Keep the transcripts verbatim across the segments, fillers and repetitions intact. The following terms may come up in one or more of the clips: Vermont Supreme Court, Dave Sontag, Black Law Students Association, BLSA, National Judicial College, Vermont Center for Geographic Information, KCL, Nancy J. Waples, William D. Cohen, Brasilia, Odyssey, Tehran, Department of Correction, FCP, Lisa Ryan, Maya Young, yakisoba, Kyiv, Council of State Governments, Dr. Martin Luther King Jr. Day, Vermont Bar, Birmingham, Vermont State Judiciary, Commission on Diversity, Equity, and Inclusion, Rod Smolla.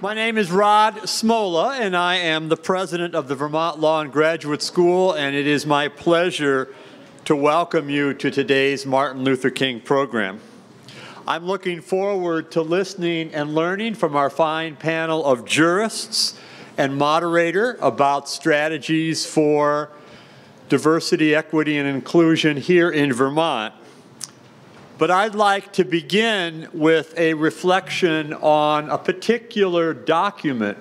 My name is Rod Smolla, and I am the president of the Vermont Law and Graduate School, and it is my pleasure to welcome you to today's Martin Luther King program. I'm looking forward to listening and learning from our fine panel of jurists and moderator about strategies for diversity, equity, and inclusion here in Vermont. But I'd like to begin with a reflection on a particular document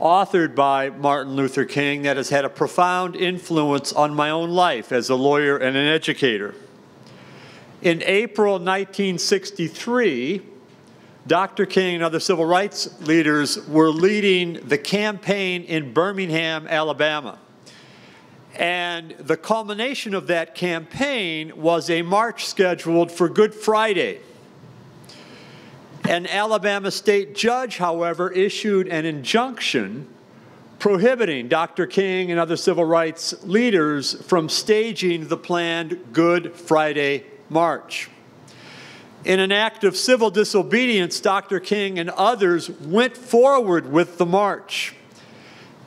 authored by Martin Luther King that has had a profound influence on my own life as a lawyer and an educator. In April nineteen sixty-three, Doctor King and other civil rights leaders were leading the campaign in Birmingham, Alabama. And the culmination of that campaign was a march scheduled for Good Friday. An Alabama state judge, however, issued an injunction prohibiting Doctor King and other civil rights leaders from staging the planned Good Friday march. In an act of civil disobedience, Doctor King and others went forward with the march.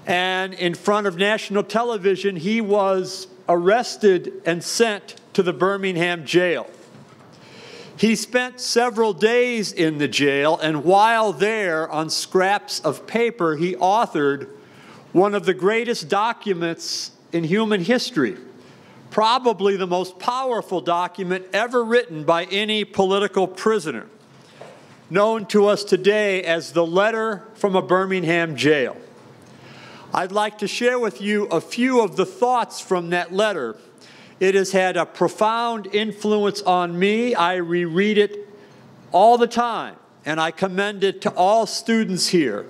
And in front of national television, he was arrested and sent to the Birmingham jail. He spent several days in the jail, and while there, on scraps of paper, he authored one of the greatest documents in human history, probably the most powerful document ever written by any political prisoner, known to us today as the Letter from a Birmingham Jail. I'd like to share with you a few of the thoughts from that letter. It has had a profound influence on me. I reread it all the time, and I commend it to all students here.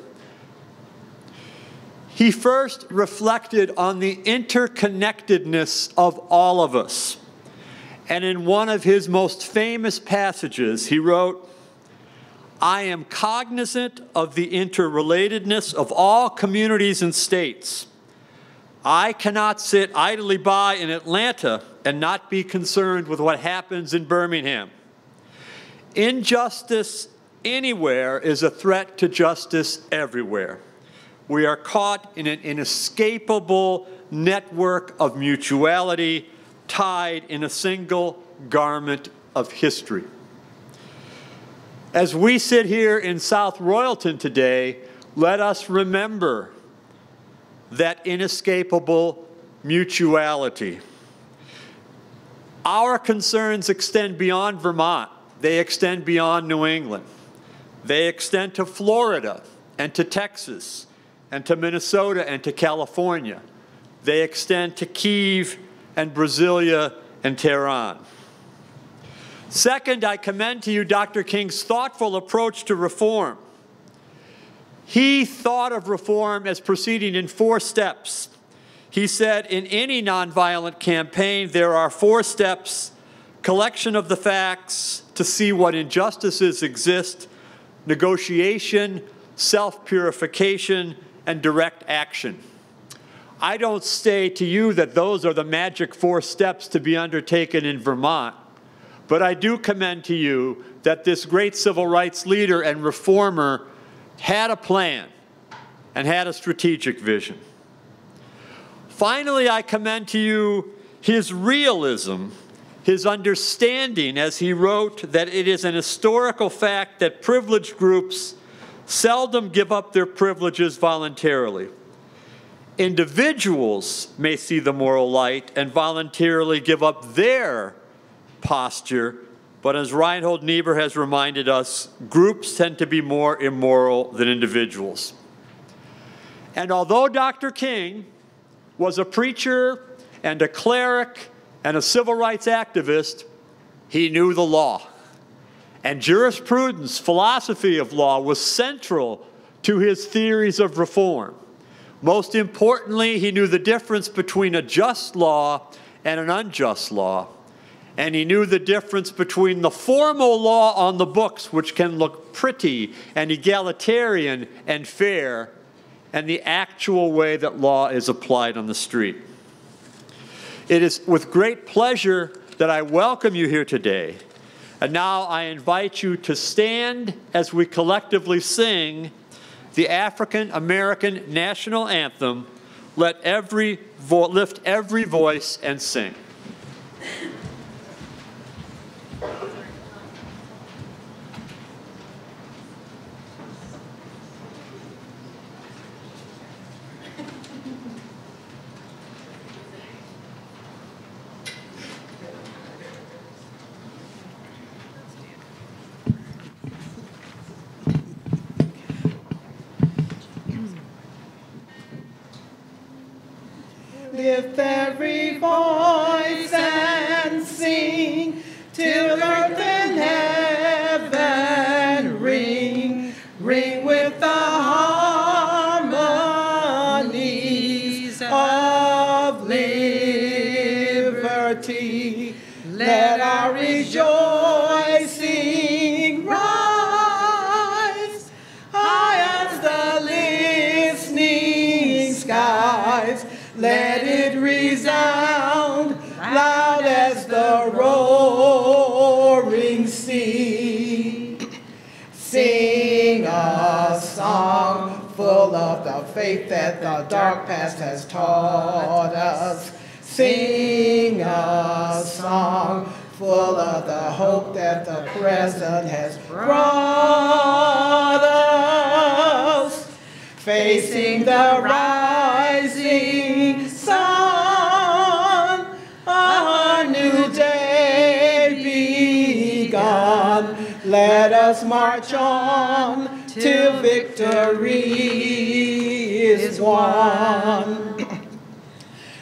He first reflected on the interconnectedness of all of us. And in one of his most famous passages, he wrote, "I am cognizant of the interrelatedness of all communities and states. I cannot sit idly by in Atlanta and not be concerned with what happens in Birmingham. Injustice anywhere is a threat to justice everywhere. We are caught in an inescapable network of mutuality tied in a single garment of history." As we sit here in South Royalton today, let us remember that inescapable mutuality. Our concerns extend beyond Vermont. They extend beyond New England. They extend to Florida and to Texas and to Minnesota and to California. They extend to Kyiv and Brasilia and Tehran. Second, I commend to you Doctor King's thoughtful approach to reform. He thought of reform as proceeding in four steps. He said, in any nonviolent campaign, there are four steps: collection of the facts to see what injustices exist, negotiation, self-purification, and direct action. I don't say to you that those are the magic four steps to be undertaken in Vermont. But I do commend to you that this great civil rights leader and reformer had a plan and had a strategic vision. Finally, I commend to you his realism, his understanding, as he wrote, that it is an historical fact that privileged groups seldom give up their privileges voluntarily. Individuals may see the moral light and voluntarily give up their posture, but as Reinhold Niebuhr has reminded us, groups tend to be more immoral than individuals. And although Doctor King was a preacher and a cleric and a civil rights activist, he knew the law. And jurisprudence, philosophy of law, was central to his theories of reform. Most importantly, he knew the difference between a just law and an unjust law. And he knew the difference between the formal law on the books, which can look pretty and egalitarian and fair, and the actual way that law is applied on the street. It is with great pleasure that I welcome you here today. And now I invite you to stand as we collectively sing the African American national anthem, let every vo- lift every voice and sing. Lift every voice and sing till earth and heaven ring, ring with the harmonies of liberty. Let our rejoicing rise high as the listening skies. Let it resound loud as the roaring sea. Sing a song full of the faith that the dark past has taught us. Sing a song full of the hope that the present has brought us. Facing the rising sun, a new day begun. Let us march on till victory is won.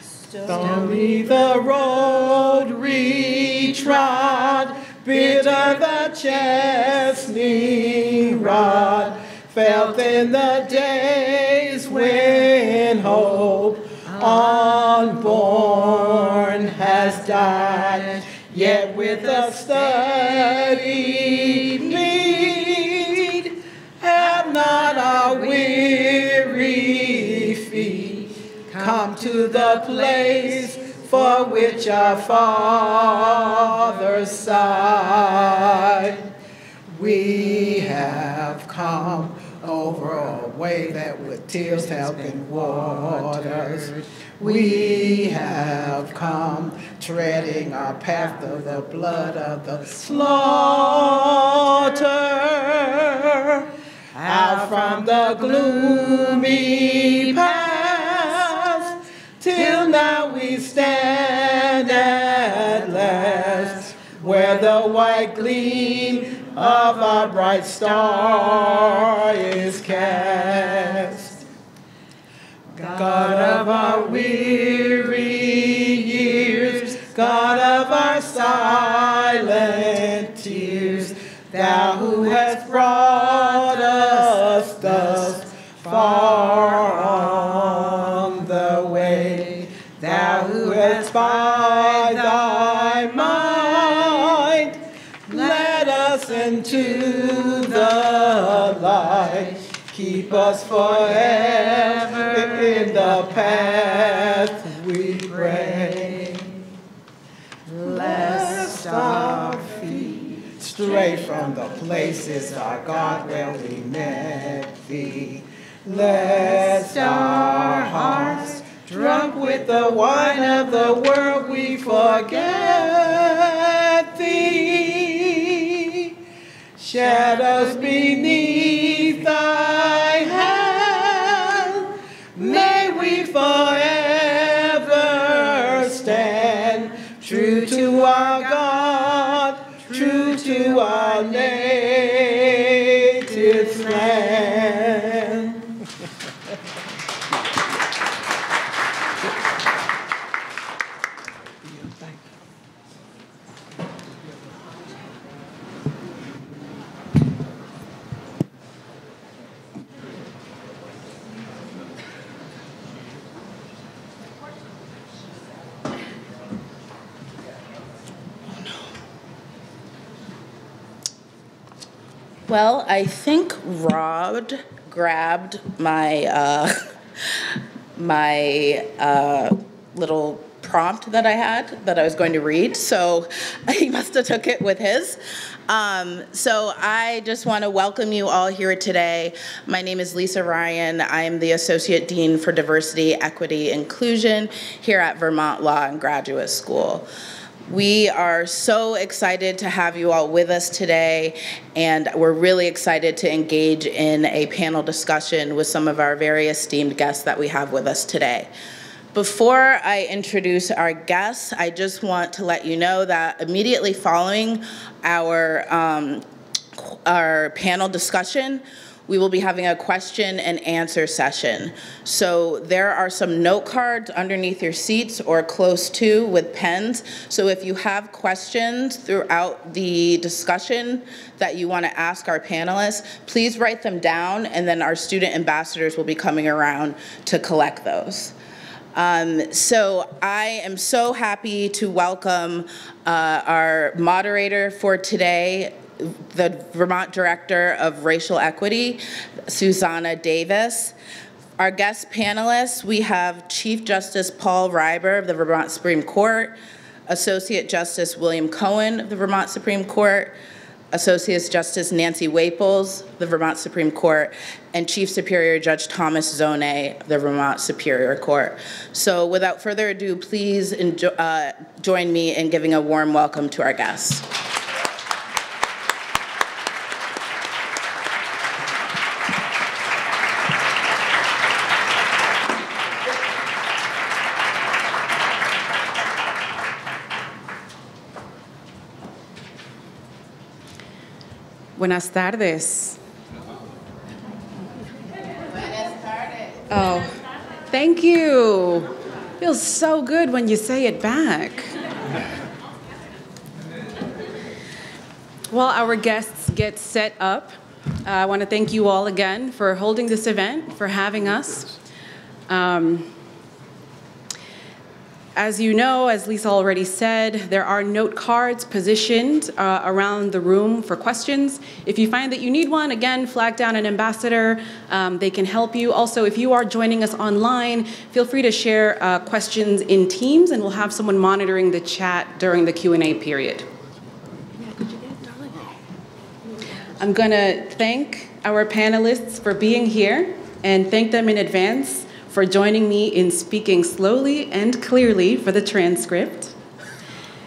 Stormy the road we trod, bitter the chastening rod. Felt in the days when hope unborn has died, yet with a steady need, have not our weary feet come to the place for which our fathers sighed. We have come over a way that with tears have been watered. We have come treading our path of the blood of the slaughter. Out from the gloomy past, till now we stand at last, where the white gleam of our bright star is cast. God of our weary years, God of our silent tears, thou who hast brought us thus far on the way, thou who hast by thy mind led us into the light. Keep us forever in the path we pray. Lest our feet stray from the places, our God, where we met thee. Lest our hearts, drunk with the wine of the world, we forget thee. Shed us beneath thy hand, may we forever stand true to our God, true to our native land. Well, I think Rod grabbed my uh, my uh, little prompt that I had that I was going to read, so he must have took it with his. Um, so I just want to welcome you all here today. My name is Lisa Ryan. I am the Associate Dean for Diversity, Equity, Inclusion here at Vermont Law and Graduate School. We are so excited to have you all with us today, and we're really excited to engage in a panel discussion with some of our very esteemed guests that we have with us today. Before I introduce our guests, I just want to let you know that immediately following our, um, our panel discussion, we will be having a question and answer session. So there are some note cards underneath your seats or close to with pens. So if you have questions throughout the discussion that you want to ask our panelists, please write them down, and then our student ambassadors will be coming around to collect those. Um, so I am so happy to welcome uh, our moderator for today, the Vermont Director of Racial Equity, Xusana Davis. Our guest panelists, we have Chief Justice Paul Reiber of the Vermont Supreme Court, Associate Justice William Cohen of the Vermont Supreme Court, Associate Justice Nancy Waples, the Vermont Supreme Court, and Chief Superior Judge Thomas Zonay, the Vermont Superior Court. So without further ado, please enjoy, uh, join me in giving a warm welcome to our guests. Buenas tardes. Oh, thank you. Feels so good when you say it back. While our guests get set up, uh, I want to thank you all again for holding this event, for having us. Um, As you know, as Lisa already said, there are note cards positioned uh, around the room for questions. If you find that you need one, again, flag down an ambassador. Um, they can help you. Also, if you are joining us online, feel free to share uh, questions in Teams, and we'll have someone monitoring the chat during the Q and A period. I'm going to thank our panelists for being here and thank them in advance for joining me in speaking slowly and clearly for the transcript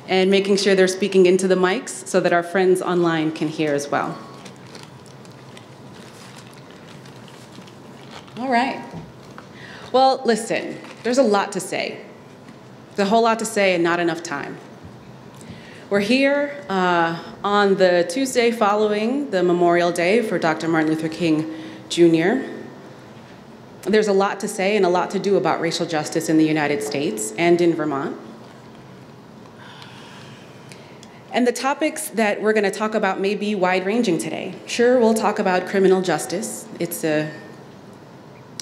and making sure they're speaking into the mics so that our friends online can hear as well. All right. Well, listen, there's a lot to say. There's a whole lot to say and not enough time. We're here uh, on the Tuesday following the Memorial Day for Doctor Martin Luther King, Junior There's a lot to say and a lot to do about racial justice in the United States and in Vermont. And the topics that we're going to talk about may be wide-ranging today. Sure, we'll talk about criminal justice. It's a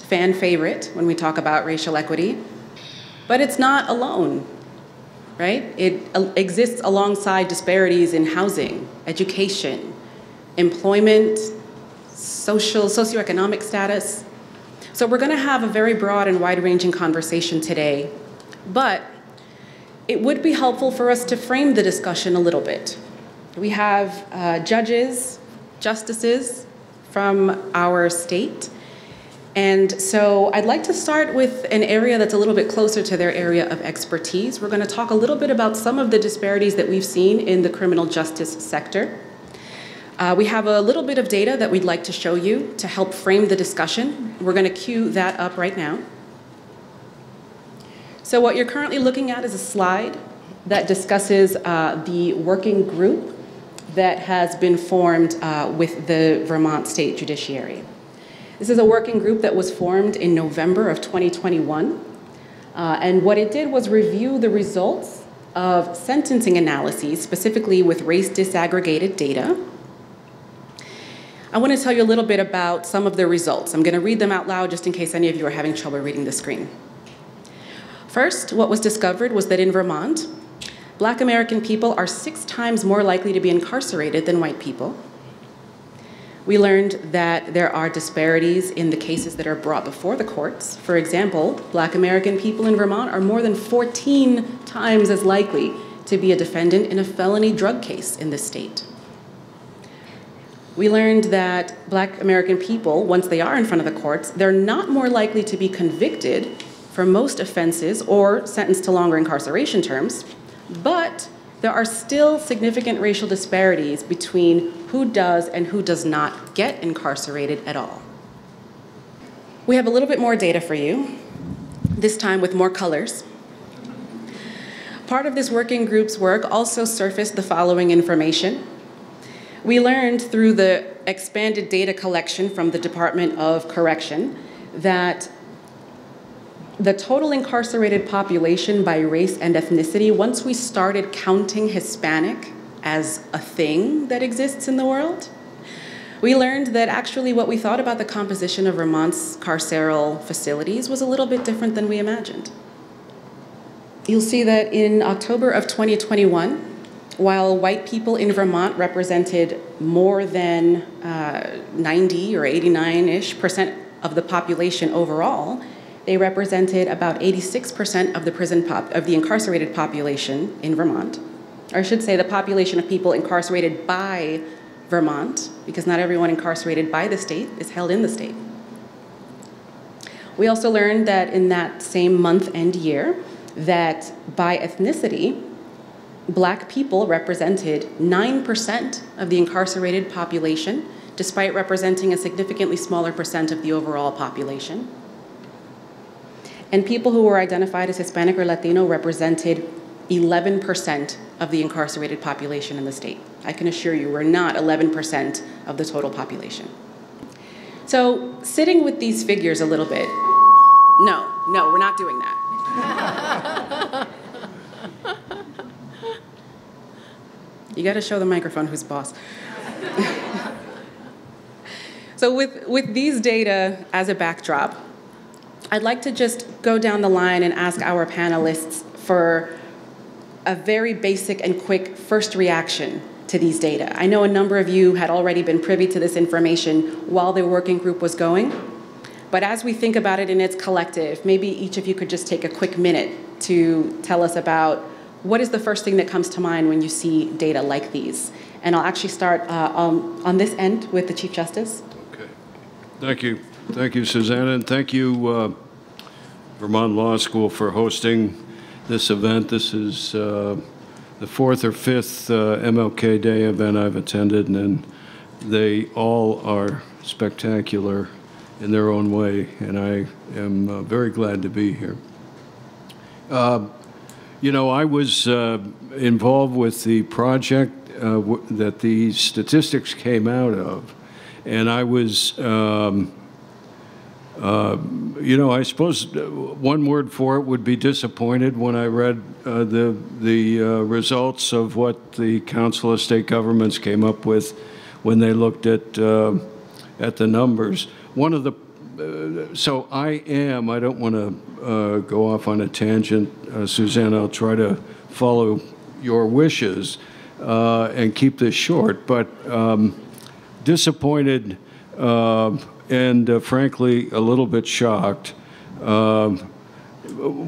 fan favorite when we talk about racial equity. But it's not alone, right? It exists alongside disparities in housing, education, employment, social, socioeconomic status. So we're going to have a very broad and wide-ranging conversation today, but it would be helpful for us to frame the discussion a little bit. We have uh, judges, justices from our state, and so I'd like to start with an area that's a little bit closer to their area of expertise. We're going to talk a little bit about some of the disparities that we've seen in the criminal justice sector. Uh, we have a little bit of data that we'd like to show you to help frame the discussion. We're going to cue that up right now. So what you're currently looking at is a slide that discusses uh, the working group that has been formed uh, with the Vermont State Judiciary. This is a working group that was formed in November of twenty twenty-one. Uh, and what it did was review the results of sentencing analyses, specifically with race disaggregated data. I want to tell you a little bit about some of the results. I'm going to read them out loud just in case any of you are having trouble reading the screen. First, what was discovered was that in Vermont, Black American people are six times more likely to be incarcerated than white people. We learned that there are disparities in the cases that are brought before the courts. For example, Black American people in Vermont are more than fourteen times as likely to be a defendant in a felony drug case in this state. We learned that Black American people, once they are in front of the courts, they're not more likely to be convicted for most offenses or sentenced to longer incarceration terms, but there are still significant racial disparities between who does and who does not get incarcerated at all. We have a little bit more data for you, this time with more colors. Part of this working group's work also surfaced the following information. We learned through the expanded data collection from the Department of Correction that the total incarcerated population by race and ethnicity, once we started counting Hispanic as a thing that exists in the world, we learned that actually what we thought about the composition of Vermont's carceral facilities was a little bit different than we imagined. You'll see that in October of twenty twenty-one, while white people in Vermont represented more than uh, ninety or eighty-nine-ish percent of the population overall, they represented about eighty-six percent of the prison pop of the incarcerated population in Vermont. Or I should say the population of people incarcerated by Vermont, because not everyone incarcerated by the state is held in the state. We also learned that in that same month and year, that by ethnicity, Black people represented nine percent of the incarcerated population, despite representing a significantly smaller percent of the overall population. And people who were identified as Hispanic or Latino represented eleven percent of the incarcerated population in the state. I can assure you we're not eleven percent of the total population. So sitting with these figures a little bit, no, no, we're not doing that. You gotta show the microphone who's boss. So with, with these data as a backdrop, I'd like to just go down the line and ask our panelists for a very basic and quick first reaction to these data. I know a number of you had already been privy to this information while the working group was going, but as we think about it in its collective, maybe each of you could just take a quick minute to tell us about what is the first thing that comes to mind when you see data like these. And I'll actually start uh, on, on this end with the Chief Justice. Okay, thank you. Thank you, Xusana, and thank you, uh, Vermont Law School, for hosting this event. This is uh, the fourth or fifth uh, M L K Day event I've attended, and they all are spectacular in their own way, and I am uh, very glad to be here. Uh, you know, I was uh, involved with the project uh, w that these statistics came out of, and I was... Um, Uh, you know, I suppose one word for it would be disappointed when I read uh, the, the uh, results of what the Council of State Governments came up with when they looked at, uh, at the numbers. One of the, uh, so I am, I don't want to uh, go off on a tangent, uh, Xusana, I'll try to follow your wishes uh, and keep this short, but um, disappointed uh, and uh, frankly, a little bit shocked. Uh,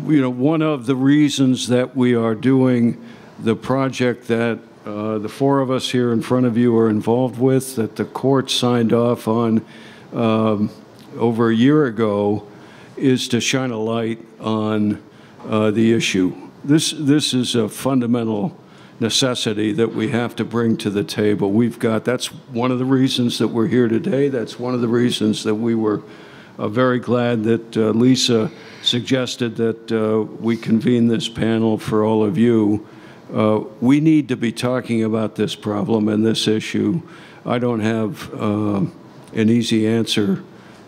you know, one of the reasons that we are doing the project that uh, the four of us here in front of you are involved with, that the court signed off on um, over a year ago, is to shine a light on uh, the issue. This, this is a fundamental necessity that we have to bring to the table. We've got, that's one of the reasons that we're here today. That's one of the reasons that we were uh, very glad that uh, Lisa suggested that uh, we convene this panel for all of you. Uh, we need to be talking about this problem and this issue. I don't have uh, an easy answer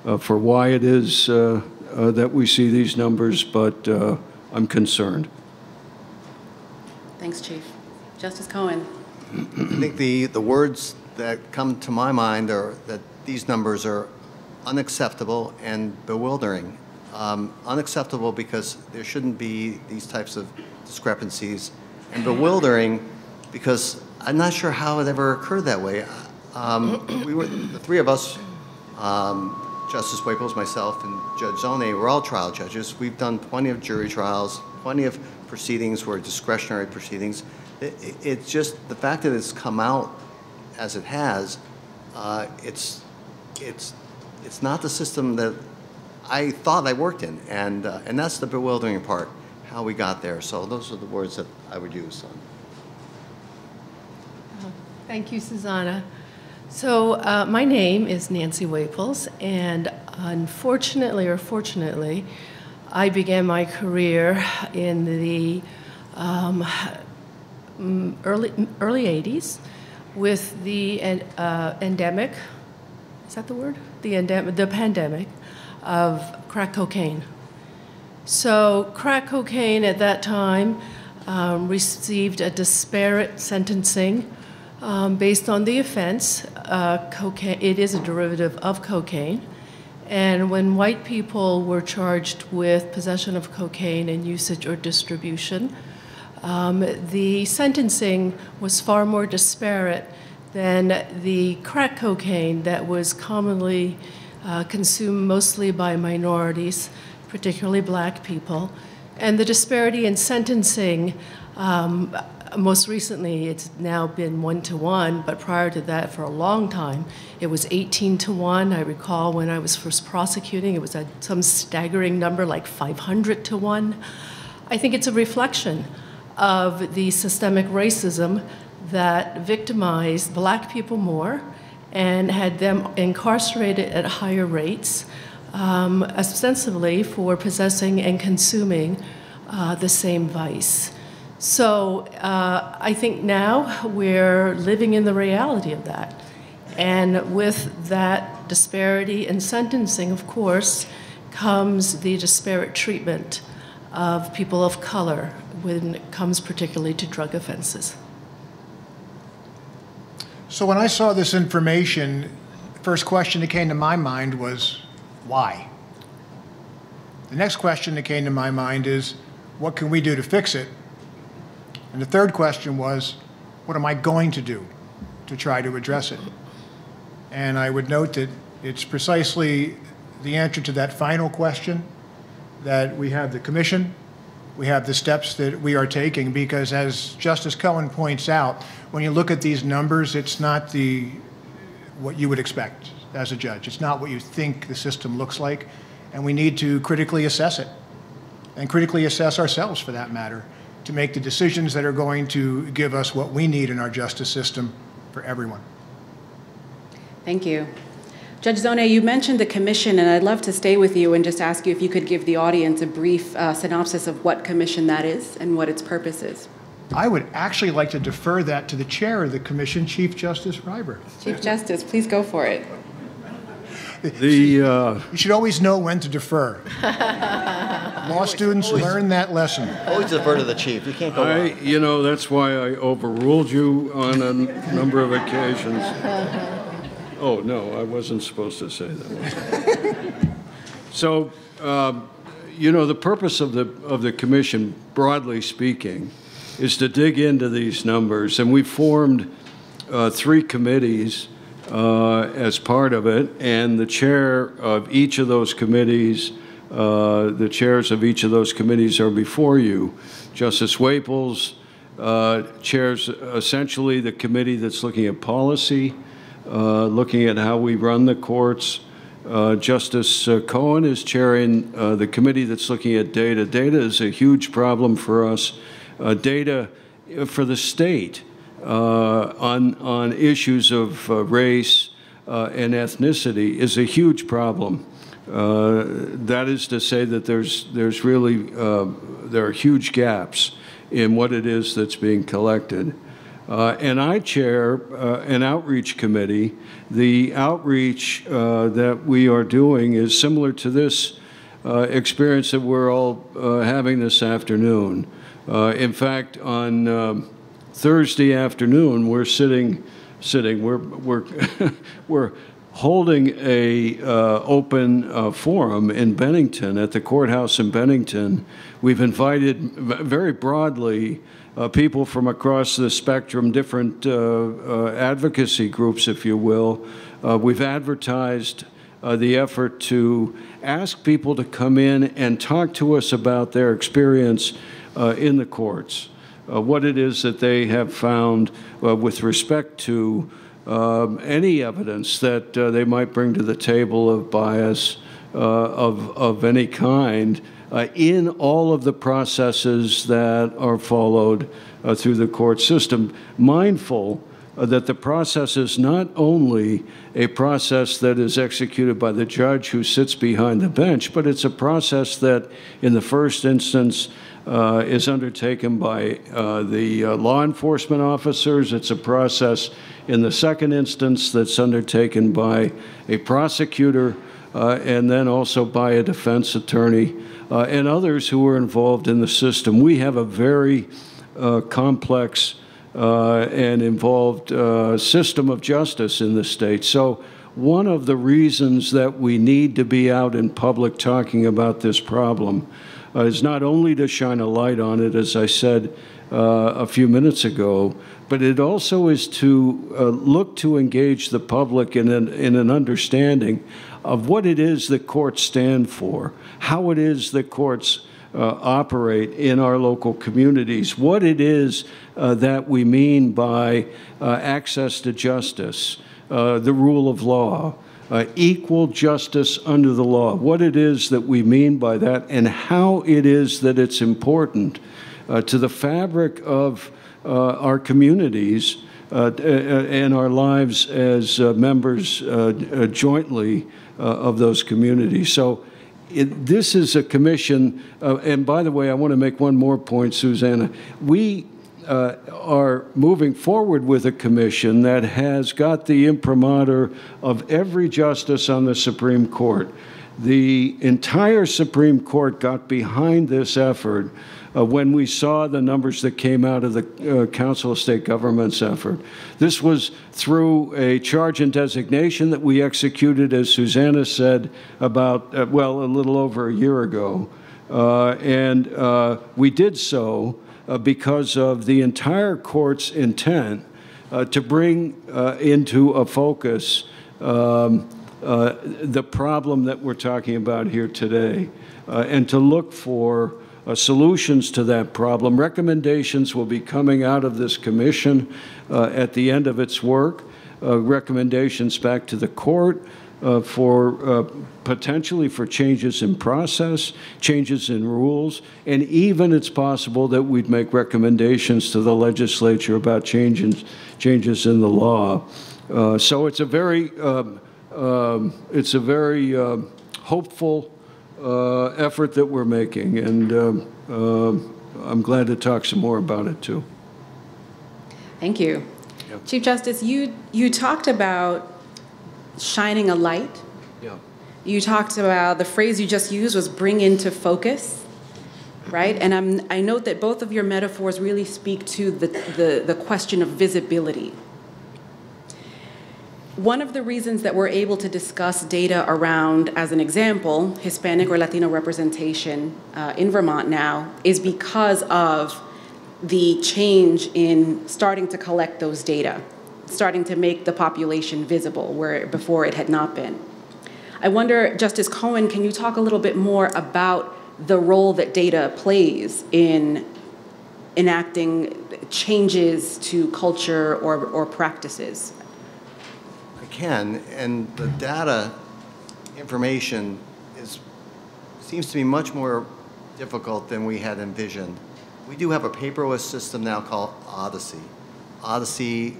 uh, for why it is uh, uh, that we see these numbers, but uh, I'm concerned. Thanks, Chief. Justice Cohen. I think the, the words that come to my mind are that these numbers are unacceptable and bewildering. Um, unacceptable because there shouldn't be these types of discrepancies, and bewildering because I'm not sure how it ever occurred that way. Um, we were, the three of us, um, Justice Waples, myself, and Judge Zonay, we're all trial judges. We've done plenty of jury trials, plenty of proceedings where discretionary proceedings. It's just the fact that it's come out as it has uh, it's it's it's not the system that I thought I worked in, and uh, and that's the bewildering part, how we got there. So those are the words that I would use. Uh, thank you, Xusana. So uh, my name is Nancy Waples, and unfortunately or fortunately, I began my career in the um, early early eighties with the uh, endemic, is that the word? The endemic, the pandemic of crack cocaine. So crack cocaine at that time um, received a disparate sentencing um, based on the offense. Uh, cocaine, it is a derivative of cocaine. And when white people were charged with possession of cocaine and usage or distribution, um, the sentencing was far more disparate than the crack cocaine that was commonly uh, consumed mostly by minorities, particularly black people. And the disparity in sentencing, um, most recently it's now been one to one, but prior to that for a long time it was eighteen to one. I recall when I was first prosecuting it was a, some staggering number like five hundred to one. I think it's a reflection of the systemic racism that victimized black people more and had them incarcerated at higher rates, um, ostensibly for possessing and consuming uh, the same vice. So uh, I think now we're living in the reality of that. And with that disparity in sentencing, of course, comes the disparate treatment of people of color when it comes particularly to drug offenses. So when I saw this information, the first question that came to my mind was, why? The next question that came to my mind is, what can we do to fix it? And the third question was, what am I going to do to try to address it? And I would note that it's precisely the answer to that final question that we have the commission, we have the steps that we are taking, because as Justice Cohen points out, when you look at these numbers, it's not the, what you would expect as a judge. It's not what you think the system looks like, and we need to critically assess it, and critically assess ourselves for that matter, to make the decisions that are going to give us what we need in our justice system for everyone. Thank you. Judge Zonay, you mentioned the commission, and I'd love to stay with you and just ask you if you could give the audience a brief uh, synopsis of what commission that is and what its purpose is. I would actually like to defer that to the chair of the commission, Chief Justice Reiber. Chief Justice, please go for it. The, uh, you should always know when to defer. Law always, students always, learn that lesson. Always defer to the chief. You can't go I, wrong. You know, that's why I overruled you on a number of occasions. Oh, no, I wasn't supposed to say that. So, um, you know, the purpose of the, of the commission, broadly speaking, is to dig into these numbers. And we formed uh, three committees Uh, as part of it, and the chair of each of those committees, uh, the chairs of each of those committees are before you. Justice Waples uh, chairs essentially the committee that's looking at policy, uh, looking at how we run the courts. Uh, Justice uh, Cohen is chairing uh, the committee that's looking at data. Data is a huge problem for us. Uh, data for the state. Uh, on, on issues of uh, race uh, and ethnicity is a huge problem. Uh, that is to say that there's, there's really, uh, there are huge gaps in what it is that's being collected. Uh, and I chair uh, an outreach committee. The outreach uh, that we are doing is similar to this uh, experience that we're all uh, having this afternoon. Uh, in fact, on um, Thursday afternoon, we're sitting, sitting. We're we're we're holding a uh, open uh, forum in Bennington at the courthouse in Bennington. We've invited very broadly uh, people from across the spectrum, different uh, uh, advocacy groups, if you will. Uh, we've advertised uh, the effort to ask people to come in and talk to us about their experience uh, in the courts. Uh, what it is that they have found uh, with respect to um, any evidence that uh, they might bring to the table of bias uh, of, of any kind uh, in all of the processes that are followed uh, through the court system, mindful uh, that the process is not only a process that is executed by the judge who sits behind the bench, but it's a process that, in the first instance, Uh, is undertaken by uh, the uh, law enforcement officers. It's a process in the second instance that's undertaken by a prosecutor uh, and then also by a defense attorney uh, and others who are involved in the system. We have a very uh, complex uh, and involved uh, system of justice in the state. So one of the reasons that we need to be out in public talking about this problem Uh, is not only to shine a light on it, as I said uh, a few minutes ago, but it also is to uh, look to engage the public in an, in an understanding of what it is that courts stand for, how it is that courts uh, operate in our local communities, what it is uh, that we mean by uh, access to justice, uh, the rule of law, Uh, equal justice under the law, what it is that we mean by that, and how it is that it's important uh, to the fabric of uh, our communities uh, and our lives as uh, members uh, uh, jointly uh, of those communities. So it, this is a commission, uh, and by the way, I want to make one more point, Xusana. We Uh, are moving forward with a commission that has got the imprimatur of every justice on the Supreme Court. The entire Supreme Court got behind this effort uh, when we saw the numbers that came out of the uh, Council of State Governments effort. This was through a charge and designation that we executed, as Xusana said, about, uh, well, a little over a year ago. Uh, and uh, we did so Uh, because of the entire court's intent uh, to bring uh, into a focus um, uh, the problem that we're talking about here today, uh, and to look for uh, solutions to that problem. Recommendations will be coming out of this commission uh, at the end of its work, uh, recommendations back to the court, Uh, for uh, potentially for changes in process, changes in rules, and even it's possible that we'd make recommendations to the legislature about changes, changes in the law. Uh, so it's a very, um, um, it's a very uh, hopeful uh, effort that we're making, and um, uh, I'm glad to talk some more about it too. Thank you. Yep. Chief Justice, you, you talked about shining a light. Yeah. You talked about, the phrase you just used was bring into focus, right? And I'm, I note that both of your metaphors really speak to the, the, the question of visibility. One of the reasons that we're able to discuss data around, as an example, Hispanic or Latino representation uh, in Vermont now is because of the change in starting to collect those data, starting to make the population visible where before it had not been. I wonder, Justice Cohen, can you talk a little bit more about the role that data plays in enacting changes to culture or, or practices? I can, and the data information is, seems to be much more difficult than we had envisioned. We do have a paperless system now called Odyssey. Odyssey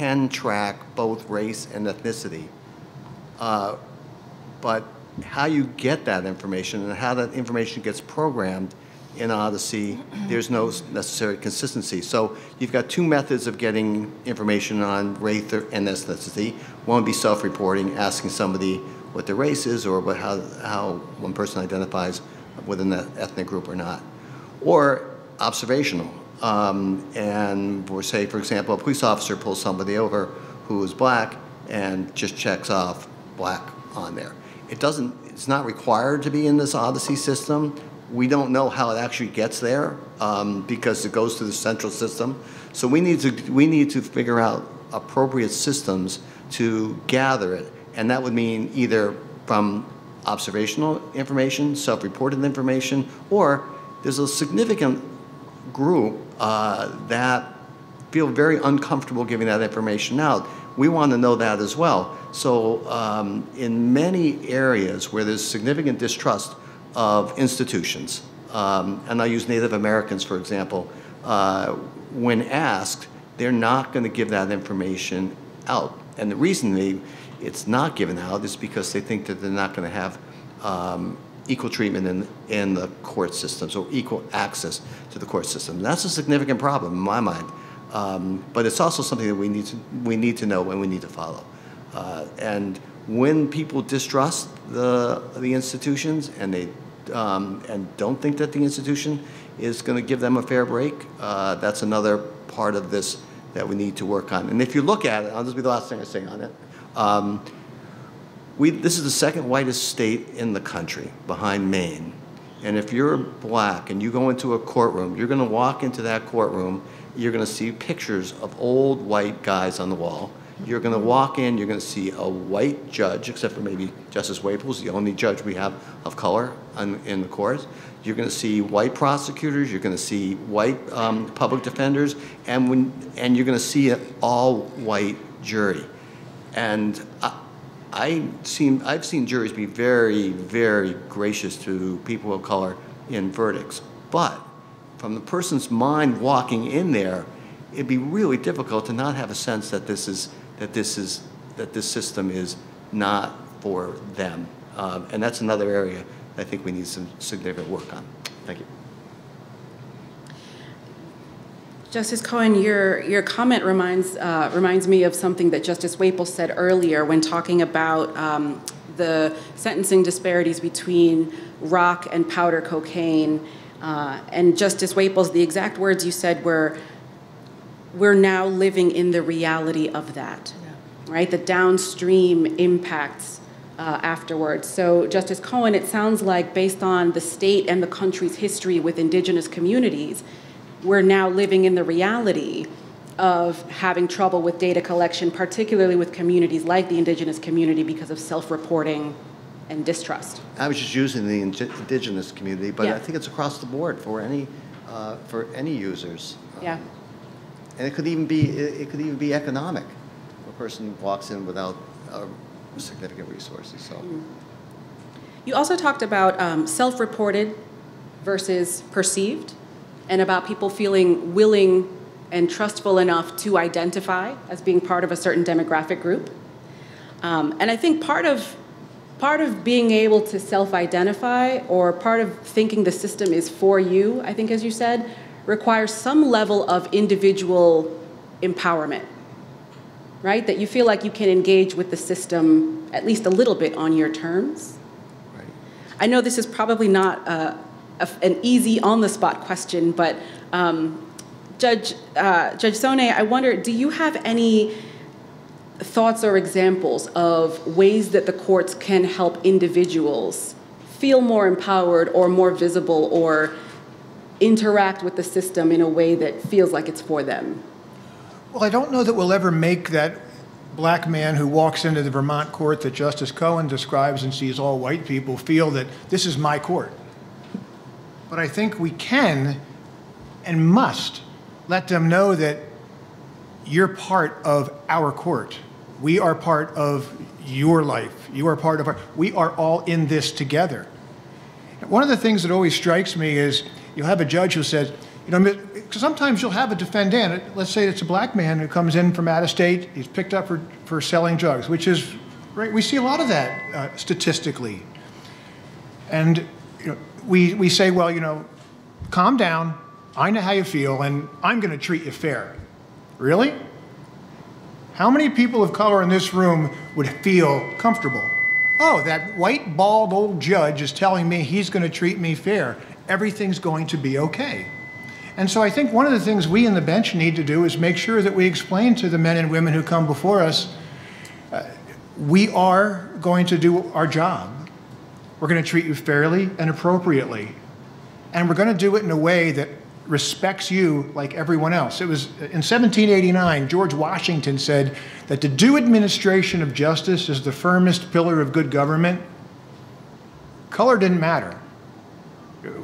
can track both race and ethnicity. Uh, but how you get that information and how that information gets programmed in Odyssey, there's no necessary consistency. So you've got two methods of getting information on race and ethnicity. One would be self-reporting, asking somebody what their race is or what, how, how one person identifies within that ethnic group or not. Or observational. Um, and we'll say, for example, a police officer pulls somebody over who is black and just checks off black on there. It doesn't, it's not required to be in this Odyssey system. We don't know how it actually gets there um, because it goes through the central system. So we need to, we need to figure out appropriate systems to gather it. And that would mean either from observational information, self-reported information, or there's a significant group uh, that feel very uncomfortable giving that information out. we want to know that as well. So um, in many areas where there's significant distrust of institutions, um, and I use Native Americans, for example, uh, when asked, they're not going to give that information out. And the reason they, it's not given out is because they think that they're not going to have um, equal treatment in, in the court systems, or equal access to the court system. And that's a significant problem in my mind. Um, but it's also something that we need to, we need to know and we need to follow. Uh, and when people distrust the, the institutions and they um, and don't think that the institution is going to give them a fair break, uh, that's another part of this that we need to work on. And if you look at it, I'll just be the last thing I say on it. Um, we, this is the second whitest state in the country, behind Maine. And if you're black and you go into a courtroom, you're going to walk into that courtroom, you're going to see pictures of old white guys on the wall. You're going to walk in, you're going to see a white judge, except for maybe Justice Waples, the only judge we have of color on, in the court. You're going to see white prosecutors, you're going to see white um, public defenders, and, when, and you're going to see an all-white jury. And I, I seen, I've seen juries be very, very gracious to people of color in verdicts. But from the person's mind walking in there, it'd be really difficult to not have a sense that this is that this is that this system is not for them. Um, and that's another area I think we need some significant work on. Thank you. Justice Cohen, your, your comment reminds, uh, reminds me of something that Justice Waples said earlier when talking about um, the sentencing disparities between rock and powder cocaine. Uh, and Justice Waples, the exact words you said were, we're now living in the reality of that, yeah. Right? The downstream impacts uh, afterwards. So Justice Cohen, it sounds like based on the state and the country's history with indigenous communities, we're now living in the reality of having trouble with data collection, particularly with communities like the indigenous community because of self-reporting and distrust. I was just using the indigenous community, but yeah. I think it's across the board for any, uh, for any users. Yeah. Um, and it could even be, it, it could even be economic. A person walks in without uh, significant resources, so. You also talked about um, self-reported versus perceived, and about people feeling willing and trustful enough to identify as being part of a certain demographic group. Um, and I think part of, part of being able to self-identify, or part of thinking the system is for you, I think as you said, requires some level of individual empowerment, right? That you feel like you can engage with the system at least a little bit on your terms. Right. I know this is probably not a, A, an easy on-the-spot question, but um, Judge uh, Judge Zonay, I wonder, do you have any thoughts or examples of ways that the courts can help individuals feel more empowered or more visible or interact with the system in a way that feels like it's for them? Well, I don't know that we'll ever make that black man who walks into the Vermont court that Justice Cohen describes and sees all white people feel that this is my court. But I think we can and must let them know that you're part of our court. We are part of your life. You are part of our, we are all in this together. One of the things that always strikes me is you'll have a judge who says, you know, sometimes you'll have a defendant, let's say it's a black man who comes in from out of state, he's picked up for, for selling drugs, which is, right, we see a lot of that uh, statistically. And, you know, We, we say, well, you know, calm down, I know how you feel, and I'm going to treat you fair. Really? How many people of color in this room would feel comfortable? Oh, that white, bald old judge is telling me he's going to treat me fair. Everything's going to be okay. And so I think one of the things we in the bench need to do is make sure that we explain to the men and women who come before us, uh, we are going to do our job. We're going to treat you fairly and appropriately. And we're going to do it in a way that respects you like everyone else. It was in seventeen eighty-nine, George Washington said that the due administration of justice is the firmest pillar of good government. Color didn't matter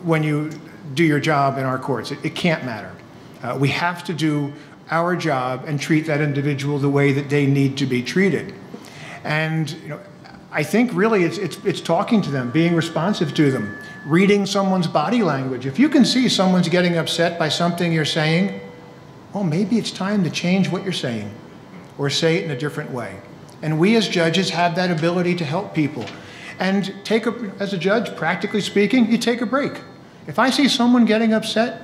when you do your job in our courts. It, it can't matter. Uh, we have to do our job and treat that individual the way that they need to be treated. And you know, I think really it's, it's, it's talking to them, being responsive to them, reading someone's body language. If you can see someone's getting upset by something you're saying, well, maybe it's time to change what you're saying or say it in a different way. And we as judges have that ability to help people. And take a, as a judge, practically speaking, you take a break. If I see someone getting upset,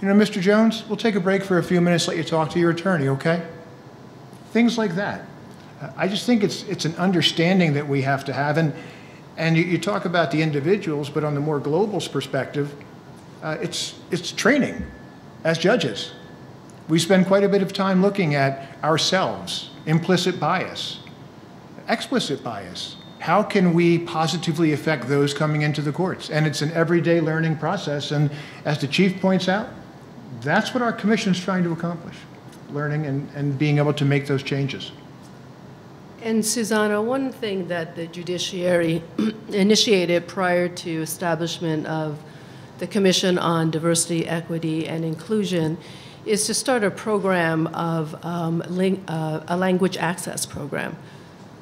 you know, Mister Jones, we'll take a break for a few minutes, let you talk to your attorney, okay? Things like that. Uh, I just think it's, it's an understanding that we have to have. And, and you, you talk about the individuals, but on the more global perspective, uh, it's, it's training as judges. We spend quite a bit of time looking at ourselves, implicit bias, explicit bias. How can we positively affect those coming into the courts? And it's an everyday learning process. And as the chief points out, that's what our commission's trying to accomplish, learning and, and being able to make those changes. And Xusana, one thing that the judiciary initiated prior to establishment of the Commission on Diversity, Equity, and Inclusion is to start a program of um, ling uh, a language access program.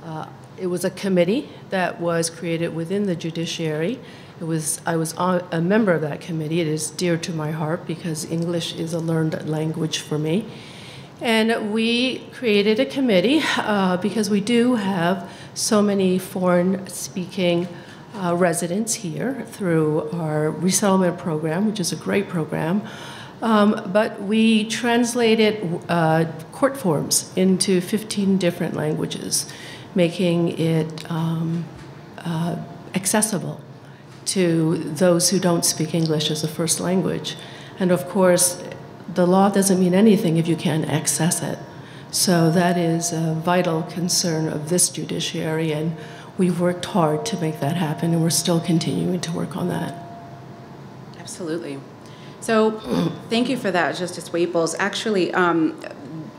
Uh, it was a committee that was created within the judiciary. It was, I was on, a member of that committee. It is dear to my heart because English is a learned language for me. And we created a committee uh, because we do have so many foreign-speaking uh, residents here through our resettlement program, which is a great program. Um, but we translated uh, court forms into fifteen different languages, making it um, uh, accessible to those who don't speak English as a first language. And of course, the law doesn't mean anything if you can't access it. So that is a vital concern of this judiciary, and we've worked hard to make that happen, and we're still continuing to work on that. Absolutely. So thank you for that, Justice Waples. Actually, um,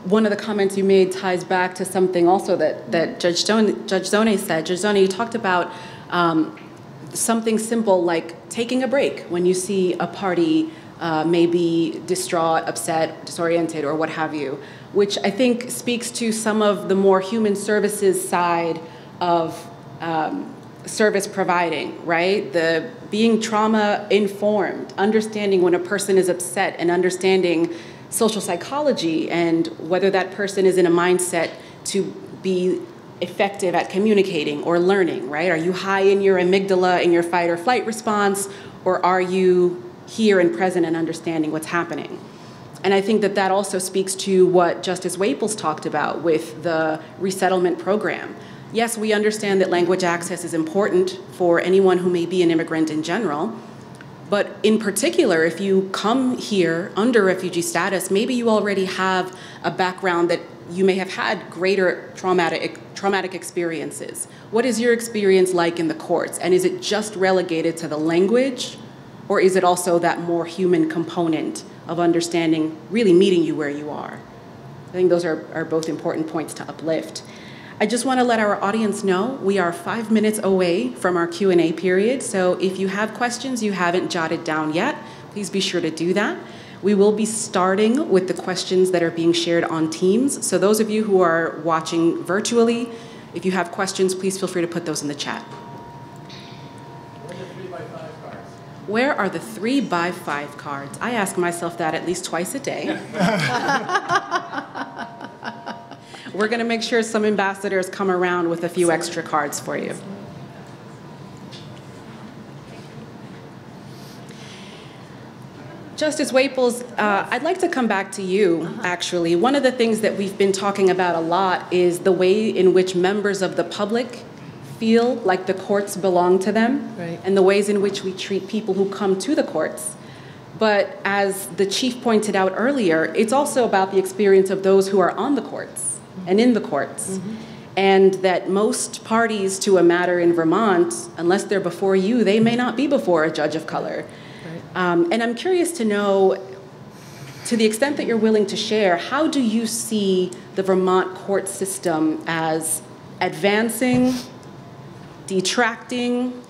one of the comments you made ties back to something also that, that Judge Zone, Judge Zonay said. Judge Zonay, you talked about um, something simple like taking a break when you see a party uh, maybe distraught, upset, disoriented, or what have you, which I think speaks to some of the more human services side of um, service providing, right? The being trauma informed, understanding when a person is upset, and understanding social psychology and whether that person is in a mindset to be effective at communicating or learning, right? Are you high in your amygdala, in your fight or flight response, or are you here and present and understanding what's happening? And I think that that also speaks to what Justice Waples talked about with the resettlement program. Yes, we understand that language access is important for anyone who may be an immigrant in general, but in particular, if you come here under refugee status, maybe you already have a background that you may have had greater traumatic, traumatic experiences. What is your experience like in the courts? And is it just relegated to the language, or is it also that more human component of understanding, really meeting you where you are? I think those are, are both important points to uplift. I just want to let our audience know we are five minutes away from our Q and A period, so if you have questions you haven't jotted down yet, please be sure to do that. We will be starting with the questions that are being shared on Teams, so those of you who are watching virtually, if you have questions, please feel free to put those in the chat. Where are the three by five cards? Where are the three by five cards? I ask myself that at least twice a day. We're going to make sure some ambassadors come around with a few extra cards for you. Justice Waples, uh, I'd like to come back to you, actually. One of the things that we've been talking about a lot is the way in which members of the public feel like the courts belong to them, right, and the ways in which we treat people who come to the courts. But as the chief pointed out earlier, it's also about the experience of those who are on the courts and in the courts. Mm-hmm. And that most parties to a matter in Vermont, unless they're before you, they may not be before a judge of color. Right. Um, and I'm curious to know, to the extent that you're willing to share, how do you see the Vermont court system as advancing, detracting,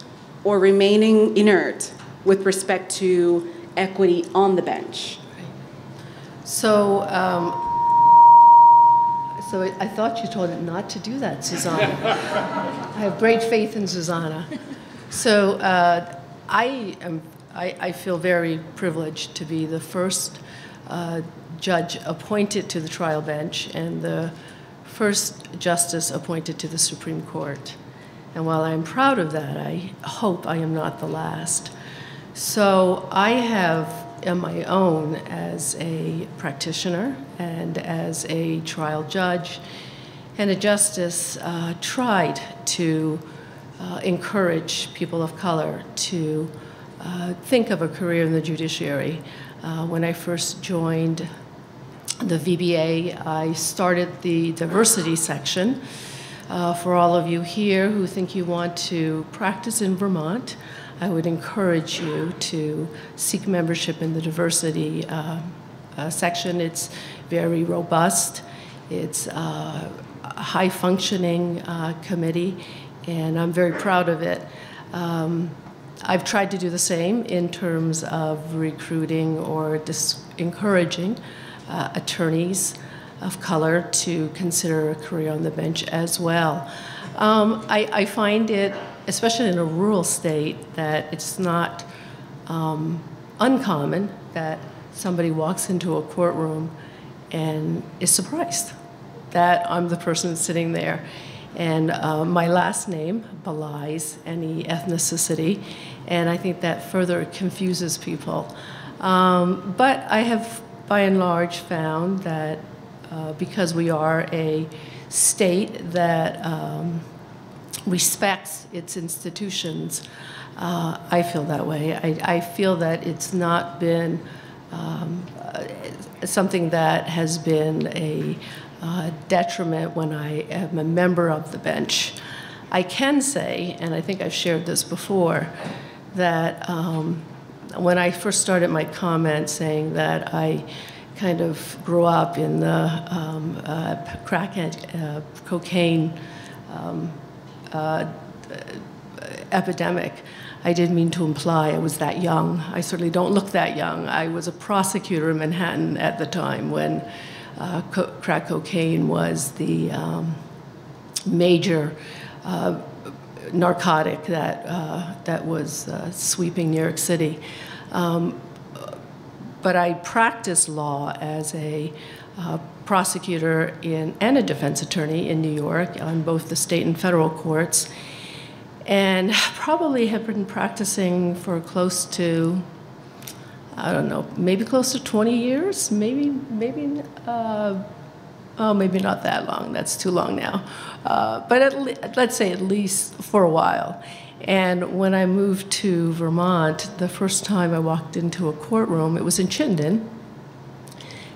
or remaining inert with respect to equity on the bench? So um, So I, I thought you told him not to do that, Xusana. I have great faith in Xusana. So uh, I, am, I, I feel very privileged to be the first uh, judge appointed to the trial bench and the first justice appointed to the Supreme Court. And while I'm proud of that, I hope I am not the last. So I have, on my own, as a practitioner and as a trial judge and a justice, uh, tried to uh, encourage people of color to uh, think of a career in the judiciary. Uh, when I first joined the V B A, I started the diversity section. Uh, for all of you here who think you want to practice in Vermont, I would encourage you to seek membership in the diversity uh, uh, section. It's very robust. It's uh, a high-functioning uh, committee, and I'm very proud of it. Um, I've tried to do the same in terms of recruiting or dis encouraging uh, attorneys of color to consider a career on the bench as well. Um, I, I find it, especially in a rural state, that it's not um, uncommon that somebody walks into a courtroom and is surprised that I'm the person sitting there. And uh, my last name belies any ethnicity, and I think that further confuses people. Um, but I have, by and large, found that Uh, because we are a state that um, respects its institutions, uh, I feel that way. I, I feel that it's not been um, uh, something that has been a uh, detriment when I am a member of the bench. I can say, and I think I've shared this before, that um, when I first started my comment saying that I kind of grew up in the um, uh, crack and uh, cocaine um, uh, epidemic, I didn't mean to imply I was that young. I certainly don't look that young. I was a prosecutor in Manhattan at the time when uh, co crack cocaine was the um, major uh, narcotic that, uh, that was uh, sweeping New York City. Um, But I practiced law as a uh, prosecutor in, and a defense attorney in New York on both the state and federal courts, and probably have been practicing for close to, I don't know, maybe close to twenty years, maybe, maybe, uh, oh, maybe not that long. That's too long now. Uh, but at le let's say at least for a while. And when I moved to Vermont, the first time I walked into a courtroom, it was in Chittenden,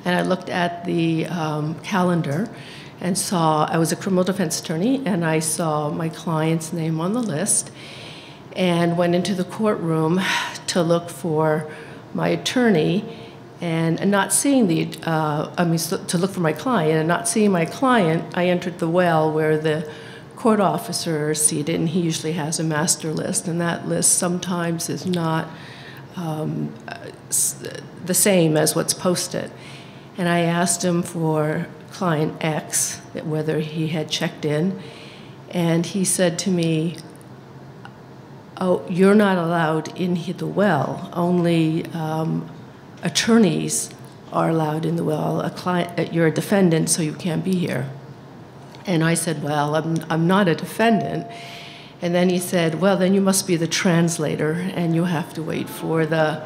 and I looked at the um, calendar and saw, I was a criminal defense attorney, and I saw my client's name on the list and went into the courtroom to look for my attorney and not seeing the, uh, I mean, to look for my client, and not seeing my client, I entered the well where the court officer is seated, and he usually has a master list, and that list sometimes is not um, the same as what's posted. And I asked him for client X, whether he had checked in, and he said to me, "Oh, you're not allowed in the well. Only um, attorneys are allowed in the well. A client, you're a defendant, so you can't be here." And I said, well, I'm, I'm not a defendant. And then he said, well, then you must be the translator, and you have to wait for the,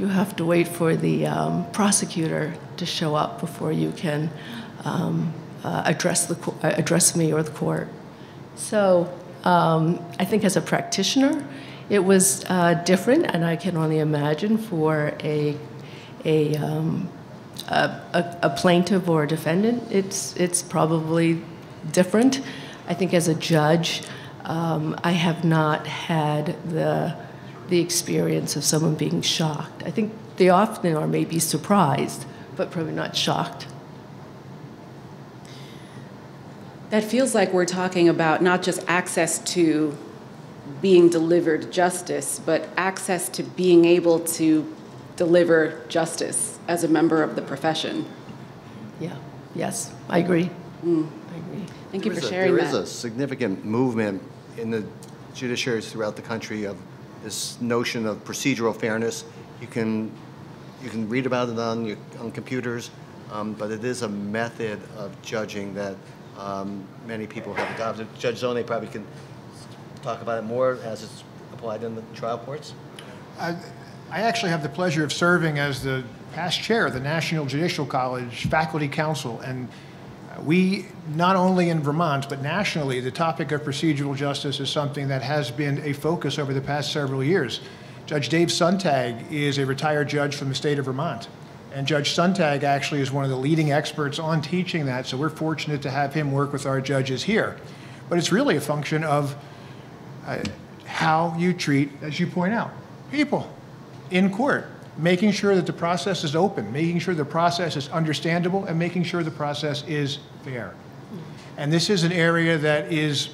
you have to wait for the um, prosecutor to show up before you can um, uh, address, the, address me or the court. So um, I think as a practitioner, it was uh, different, and I can only imagine for a, a, um, a, a plaintiff or a defendant, it's, it's probably different. I think as a judge, um, I have not had the the experience of someone being shocked. I think they often are maybe surprised, but probably not shocked. That feels like we're talking about not just access to being delivered justice, but access to being able to deliver justice as a member of the profession. Yeah, yes, I agree. Mm. I agree. Thank you for sharing that. There is a significant movement in the judiciaries throughout the country of this notion of procedural fairness. You can you can read about it on your, on computers, um, but it is a method of judging that um, many people have adopted. Judge Zonay probably can talk about it more as it's applied in the trial courts. I, I actually have the pleasure of serving as the past chair of the National Judicial College Faculty Council, and we, not only in Vermont, but nationally, the topic of procedural justice is something that has been a focus over the past several years. Judge Dave Sontag is a retired judge from the state of Vermont, and Judge Sontag actually is one of the leading experts on teaching that, so we're fortunate to have him work with our judges here. But it's really a function of uh, how you treat, as you point out, people in court, making sure that the process is open, making sure the process is understandable, and making sure the process is fair. And this is an area that is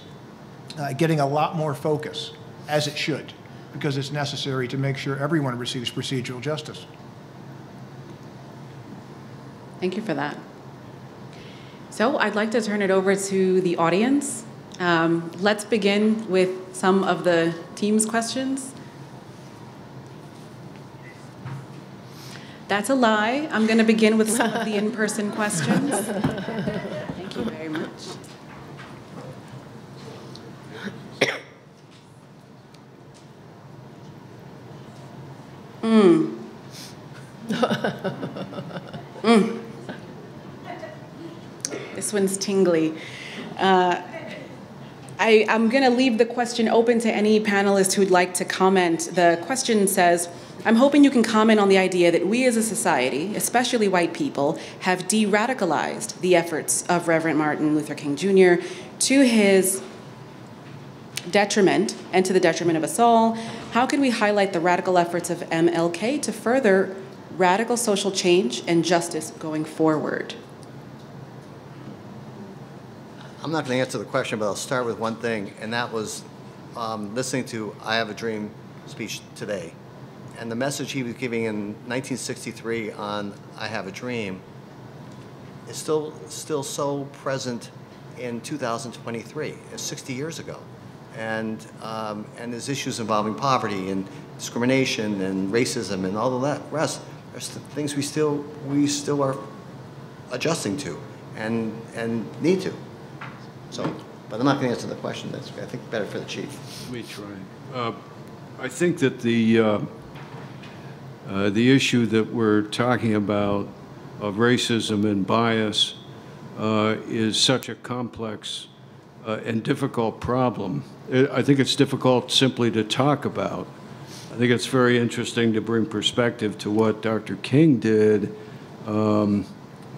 uh, getting a lot more focus, as it should, because it's necessary to make sure everyone receives procedural justice. Thank you for that. So I'd like to turn it over to the audience. Um, let's begin with some of the team's questions. That's a lie. I'm going to begin with some of the in-person questions. Thank you very much. Mm. Mm. This one's tingly. Uh, I, I'm going to leave the question open to any panelist who'd like to comment. The question says, I'm hoping you can comment on the idea that we as a society, especially white people, have de-radicalized the efforts of Reverend Martin Luther King Junior to his detriment and to the detriment of us all. How can we highlight the radical efforts of M L K to further radical social change and justice going forward? I'm not going to answer the question, but I'll start with one thing, and that was um, listening to I Have a Dream speech today. And the message he was giving in nineteen sixty-three on I Have a Dream is still still so present in two thousand twenty-three, it's sixty years ago. And, um, and there's issues involving poverty and discrimination and racism and all of that rest. There's things we still, we still are adjusting to and, and need to. So, but I'm not gonna answer the question. That's, I think, better for the chief. Let me try. Uh, I think that the, uh Uh, the issue that we're talking about of racism and bias uh, is such a complex uh, and difficult problem. It, I think it's difficult simply to talk about. I think it's very interesting to bring perspective to what Doctor King did um,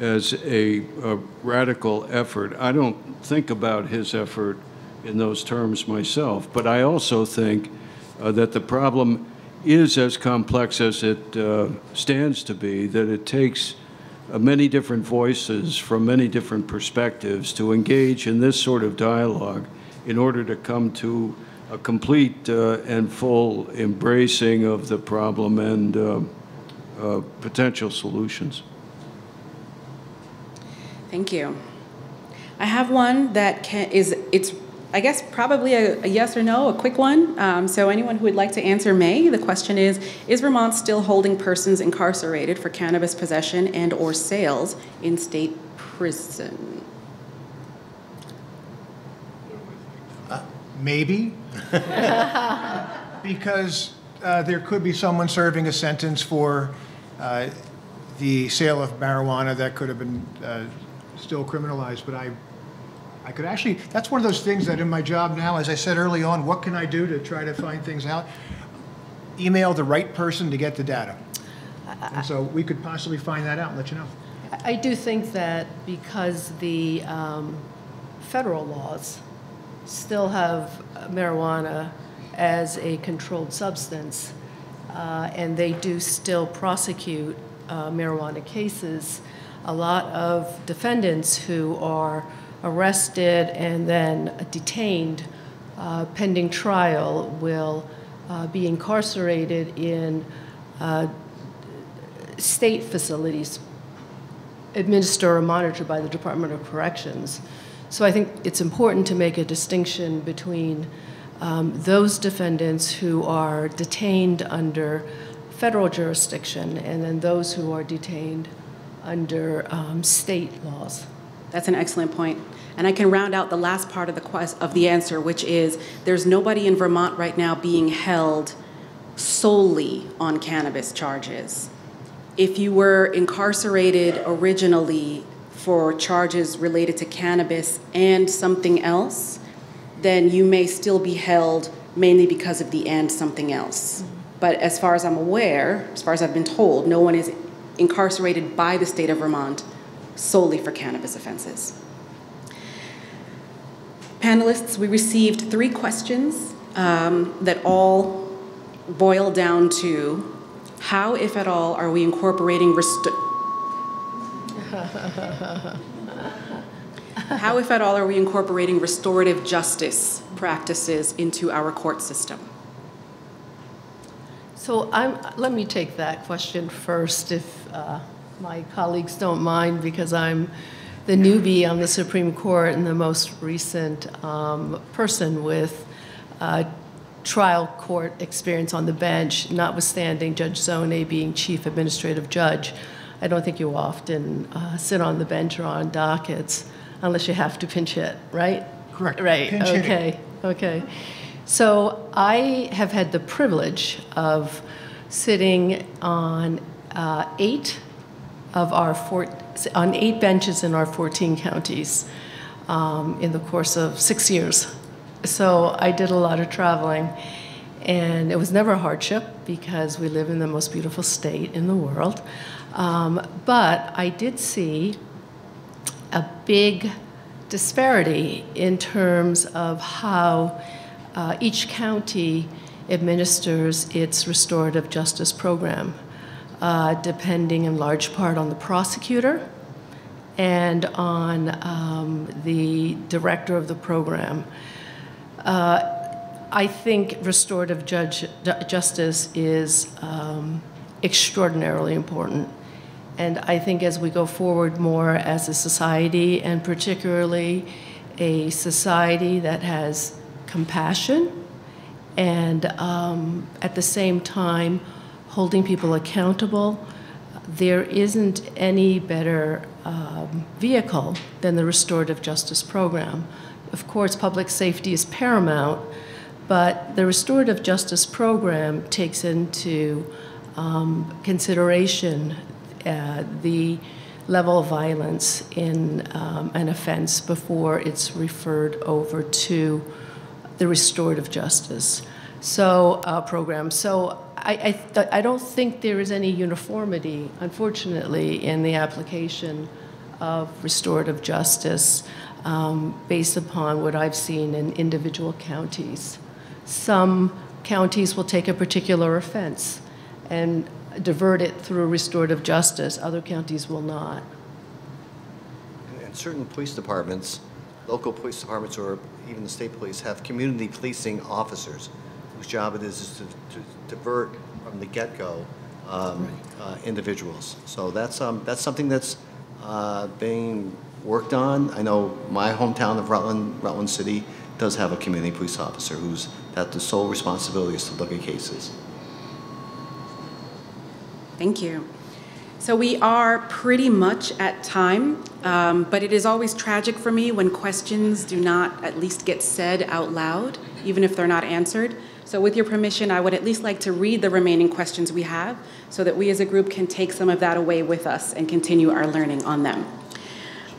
as a, a radical effort. I don't think about his effort in those terms myself, but I also think uh, that the problem is as complex as it uh, stands to be, that it takes uh, many different voices from many different perspectives to engage in this sort of dialogue in order to come to a complete uh, and full embracing of the problem and uh, uh, potential solutions. Thank you. I have one that can, is, it's I guess probably a, a yes or no, a quick one. Um, so anyone who would like to answer may. The question is, is Vermont still holding persons incarcerated for cannabis possession and or sales in state prison? Uh, maybe. Because uh, there could be someone serving a sentence for uh, the sale of marijuana that could have been uh, still criminalized, but I I could actually, that's one of those things that in my job now, as I said early on, what can I do to try to find things out? Email the right person to get the data. I, and so we could possibly find that out and let you know. I do think that because the um, federal laws still have marijuana as a controlled substance, uh, and they do still prosecute uh, marijuana cases, a lot of defendants who are arrested and then detained uh, pending trial will uh, be incarcerated in uh, state facilities administer or monitor by the Department of Corrections. So I think it's important to make a distinction between um, those defendants who are detained under federal jurisdiction and then those who are detained under um, state laws. That's an excellent point. And I can round out the last part of the quest of the answer, which is there's nobody in Vermont right now being held solely on cannabis charges. If you were incarcerated originally for charges related to cannabis and something else, then you may still be held mainly because of the and something else. Mm-hmm. But as far as I'm aware, as far as I've been told, no one is incarcerated by the state of Vermont solely for cannabis offenses. Panelists, we received three questions um, that all boil down to how, if at all, are we incorporating restu- how, if at all, are we incorporating restorative justice practices into our court system? So I'm, let me take that question first, if uh, my colleagues don't mind, because I'm the newbie on the Supreme Court and the most recent um, person with uh, trial court experience on the bench, notwithstanding Judge Zonay being chief administrative judge. I don't think you often uh, sit on the bench or on dockets unless you have to pinch hit, right? Correct. Right. Pinch okay. Hitting. Okay. So I have had the privilege of sitting on uh, eight of our four, on eight benches in our fourteen counties um, in the course of six years. So I did a lot of traveling, and it was never a hardship because we live in the most beautiful state in the world. Um, but I did see a big disparity in terms of how uh, each county administers its restorative justice program, uh, depending in large part on the prosecutor and on um, the director of the program. Uh, I think restorative judge, justice is um, extraordinarily important. And I think as we go forward more as a society, and particularly a society that has compassion and um, at the same time holding people accountable, there isn't any better um, vehicle than the restorative justice program. Of course, public safety is paramount, but the restorative justice program takes into um, consideration Uh, the level of violence in um, an offense before it's referred over to the restorative justice so uh, program. So I, I, I don't think there is any uniformity, unfortunately, in the application of restorative justice um, based upon what I've seen in individual counties. Some counties will take a particular offense and divert it through restorative justice. Other counties will not. And, and certain police departments, local police departments or even the state police, have community policing officers whose job it is, is to, to divert from the get-go um, right. uh, individuals. So that's, um, that's something that's uh, being worked on. I know my hometown of Rutland, Rutland City, does have a community police officer who's got the sole responsibility is to look at cases. Thank you. So we are pretty much at time, um, but it is always tragic for me when questions do not at least get said out loud, even if they're not answered. So with your permission, I would at least like to read the remaining questions we have so that we as a group can take some of that away with us and continue our learning on them.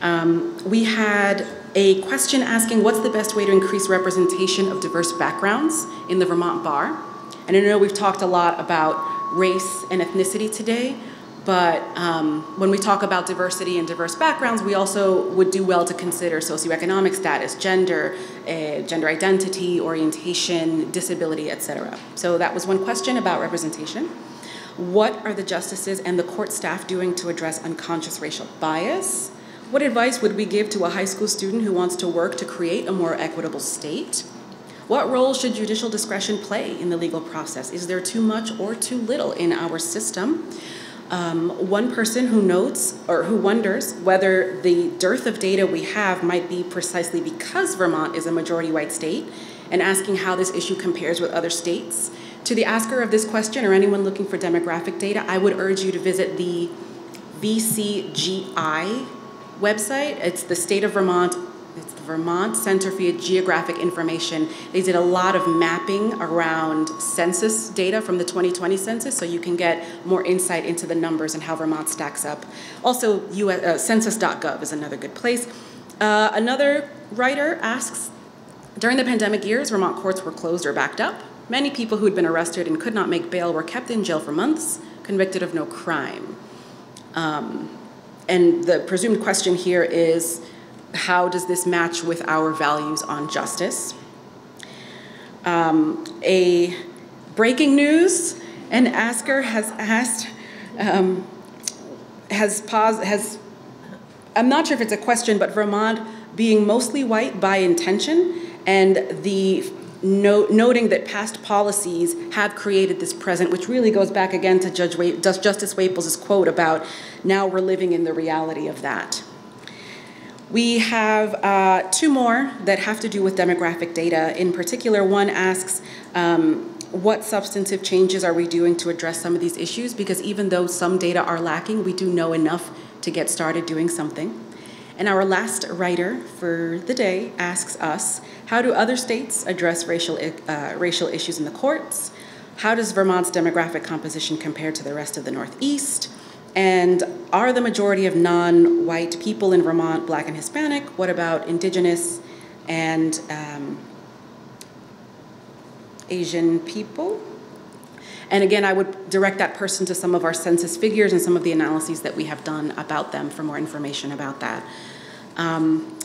Um, we had a question asking, what's the best way to increase representation of diverse backgrounds in the Vermont Bar? And I know we've talked a lot about race and ethnicity today, but um, when we talk about diversity and diverse backgrounds, we also would do well to consider socioeconomic status, gender, uh, gender identity, orientation, disability, et cetera. So that was one question about representation. What are the justices and the court staff doing to address unconscious racial bias? What advice would we give to a high school student who wants to work to create a more equitable state? What role should judicial discretion play in the legal process? Is there too much or too little in our system? um, one person who notes or who wonders whether the dearth of data we have might be precisely because Vermont is a majority white state, and asking how this issue compares with other states. To the asker of this question or anyone looking for demographic data, I would urge you to visit the V C G I website. It's the state of Vermont, it's the Vermont Center for Geographic Information. They did a lot of mapping around census data from the twenty twenty census, so you can get more insight into the numbers and how Vermont stacks up. Also, U S, uh, census dot gov is another good place. Uh, another writer asks, during the pandemic years, Vermont courts were closed or backed up. Many people who had been arrested and could not make bail were kept in jail for months, convicted of no crime. Um, and the presumed question here is, how does this match with our values on justice? Um, a breaking news, an asker has asked, um, has paused, has, I'm not sure if it's a question, but Vermont being mostly white by intention, and the no, noting that past policies have created this present, which really goes back again to Judge Wa Justice Waples' quote about now we're living in the reality of that. We have uh, two more that have to do with demographic data. In particular, one asks, um, what substantive changes are we doing to address some of these issues? Because even though some data are lacking, we do know enough to get started doing something. And our last writer for the day asks us, how do other states address racial, uh, racial issues in the courts? How does Vermont's demographic composition compare to the rest of the Northeast? And are the majority of non-white people in Vermont Black and Hispanic? What about Indigenous and um, Asian people? And again, I would direct that person to some of our census figures and some of the analyses that we have done about them for more information about that. Um,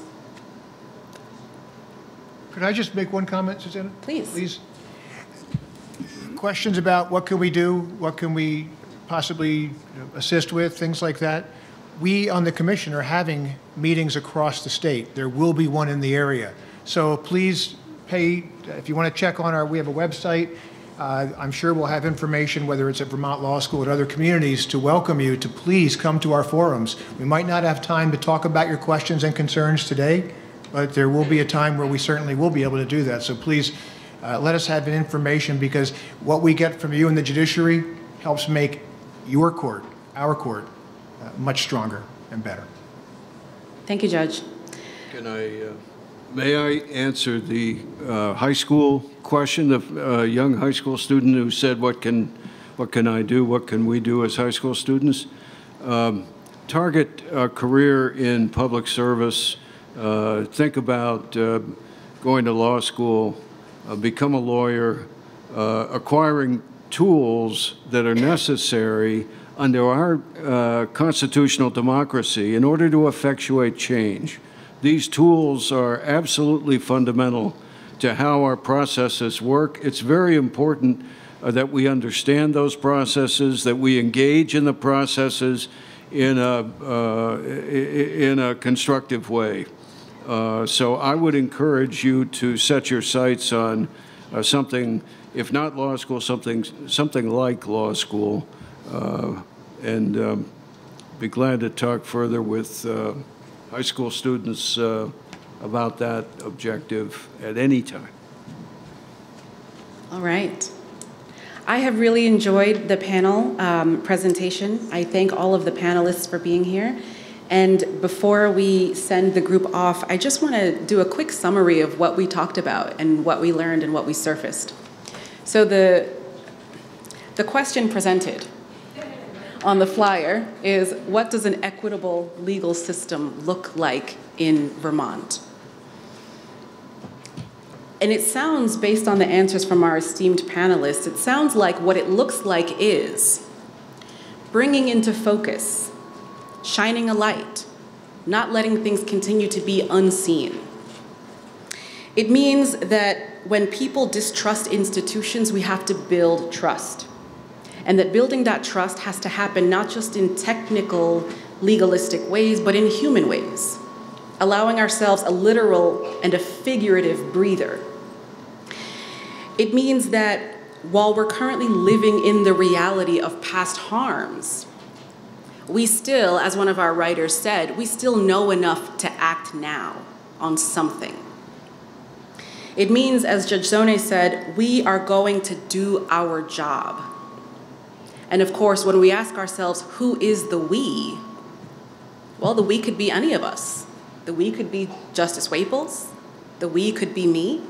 Could I just make one comment, Xusana? Please. Please. Questions about what can we do, what can we possibly assist with, things like that. We on the commission are having meetings across the state. There will be one in the area. So please pay, if you want to check on our, we have a website. Uh, I'm sure we'll have information, whether it's at Vermont Law School or other communities, to welcome you to please come to our forums. We might not have time to talk about your questions and concerns today, but there will be a time where we certainly will be able to do that. So please uh, let us have information, because what we get from you and the judiciary helps make your court, our court, uh, much stronger and better. Thank you, Judge. Can I, uh, may I answer the uh, high school question, the uh, young high school student who said, what can, what can I do, what can we do as high school students? Um, target a career in public service, uh, think about uh, going to law school, uh, become a lawyer, uh, acquiring tools that are necessary under our uh, constitutional democracy in order to effectuate change. These tools are absolutely fundamental to how our processes work. It's very important uh, that we understand those processes, that we engage in the processes in a, uh, in a constructive way. Uh, so I would encourage you to set your sights on uh, something, if not law school, something, something like law school, uh, and um, be glad to talk further with uh, high school students uh, about that objective at any time. All right. I have really enjoyed the panel um, presentation. I thank all of the panelists for being here. And before we send the group off, I just want to do a quick summary of what we talked about and what we learned and what we surfaced. So the, the question presented on the flyer is, what does an equitable legal system look like in Vermont? And it sounds, based on the answers from our esteemed panelists, it sounds like what it looks like is bringing into focus, shining a light, not letting things continue to be unseen. It means that when people distrust institutions, we have to build trust. And that building that trust has to happen not just in technical, legalistic ways, but in human ways, allowing ourselves a literal and a figurative breather. It means that while we're currently living in the reality of past harms, we still, as one of our writers said, we still know enough to act now on something. It means, as Judge Zonay said, we are going to do our job. And of course, when we ask ourselves, who is the we? Well, the we could be any of us. The we could be Justice Waples. The we could be me.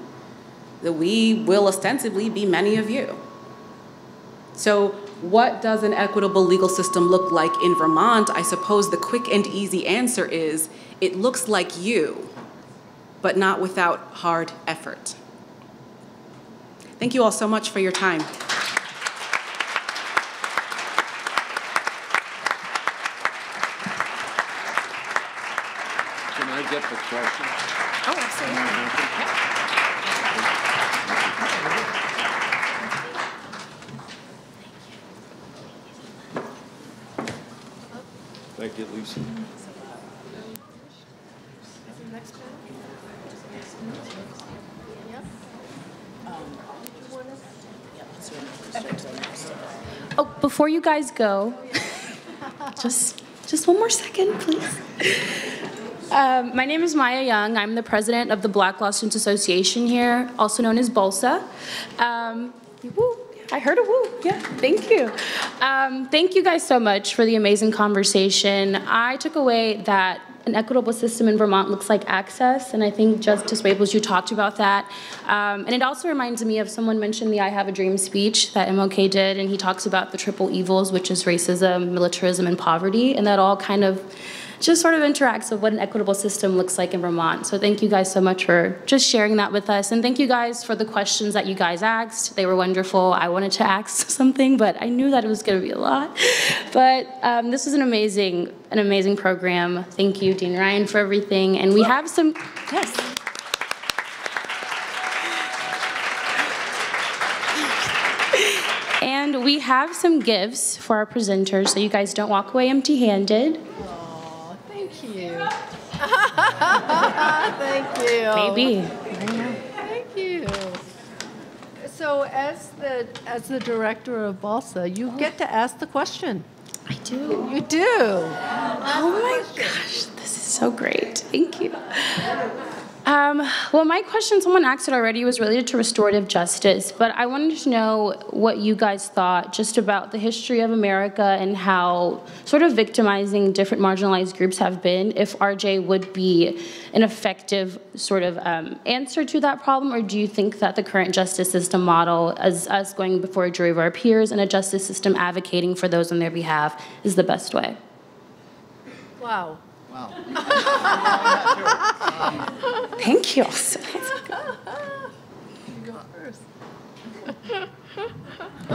The we will ostensibly be many of you. So what does an equitable legal system look like in Vermont? I suppose the quick and easy answer is, it looks like you, but not without hard effort. Thank you all so much for your time. Get the question. Oh, absolutely. Thank you, Lisa. Oh, before you guys go, just just one more second, please. Um, my name is Maya Young. I'm the president of the Black Law Students Association here, also known as BLSA. Um, woo, I heard a woo. Yeah, thank you. Um, thank you guys so much for the amazing conversation. I took away that an equitable system in Vermont looks like access, and I think Justice Waples, you talked about that. Um, and it also reminds me of someone mentioned the I Have a Dream speech that M L K did, and he talks about the triple evils, which is racism, militarism, and poverty, and that all kind of just sort of interacts with what an equitable system looks like in Vermont. So thank you guys so much for just sharing that with us. And thank you guys for the questions that you guys asked. They were wonderful. I wanted to ask something, but I knew that it was going to be a lot. But um, this was an amazing, an amazing program. Thank you, Dean Ryan, for everything. And we have some, yes. And we have some gifts for our presenters, so you guys don't walk away empty-handed. Thank you. Thank you. Maybe. Thank you. So, as the as the director of BLSA, you oh. get to ask the question. I do. You do. Oh my gosh, this is so great. Thank you. Um, well, my question, someone asked it already, was related to restorative justice, but I wanted to know what you guys thought just about the history of America and how sort of victimizing different marginalized groups have been, if R J would be an effective sort of um, answer to that problem, or do you think that the current justice system model, as us going before a jury of our peers and a justice system advocating for those on their behalf, is the best way? Wow. Wow. Thank you. That's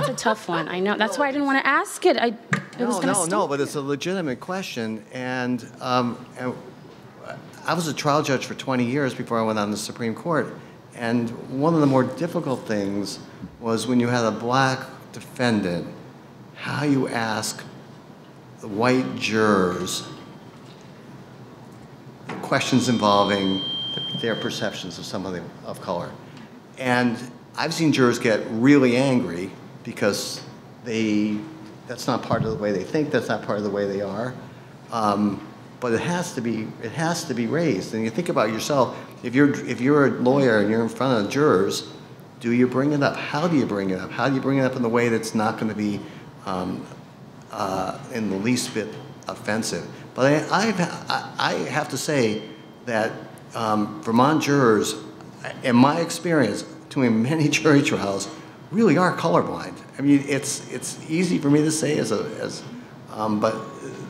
a tough one. I know. That's why I didn't want to ask it. I it no, was no, no. But it's a legitimate question, and, um, and I was a trial judge for twenty years before I went on the Supreme Court. And one of the more difficult things was when you had a black defendant, how you ask the white jurors questions involving their perceptions of somebody of color. And I've seen jurors get really angry because they, that's not part of the way they think, that's not part of the way they are. Um, but it has to be, it has to be raised. And you think about yourself, if you're, if you're a lawyer and you're in front of jurors, do you bring it up? How do you bring it up? How do you bring it up in the way that's not gonna be um, uh, in the least bit offensive? But I, I, I have to say that um, Vermont jurors, in my experience, doing many jury trials, really are colorblind. I mean, it's it's easy for me to say as a as, um, but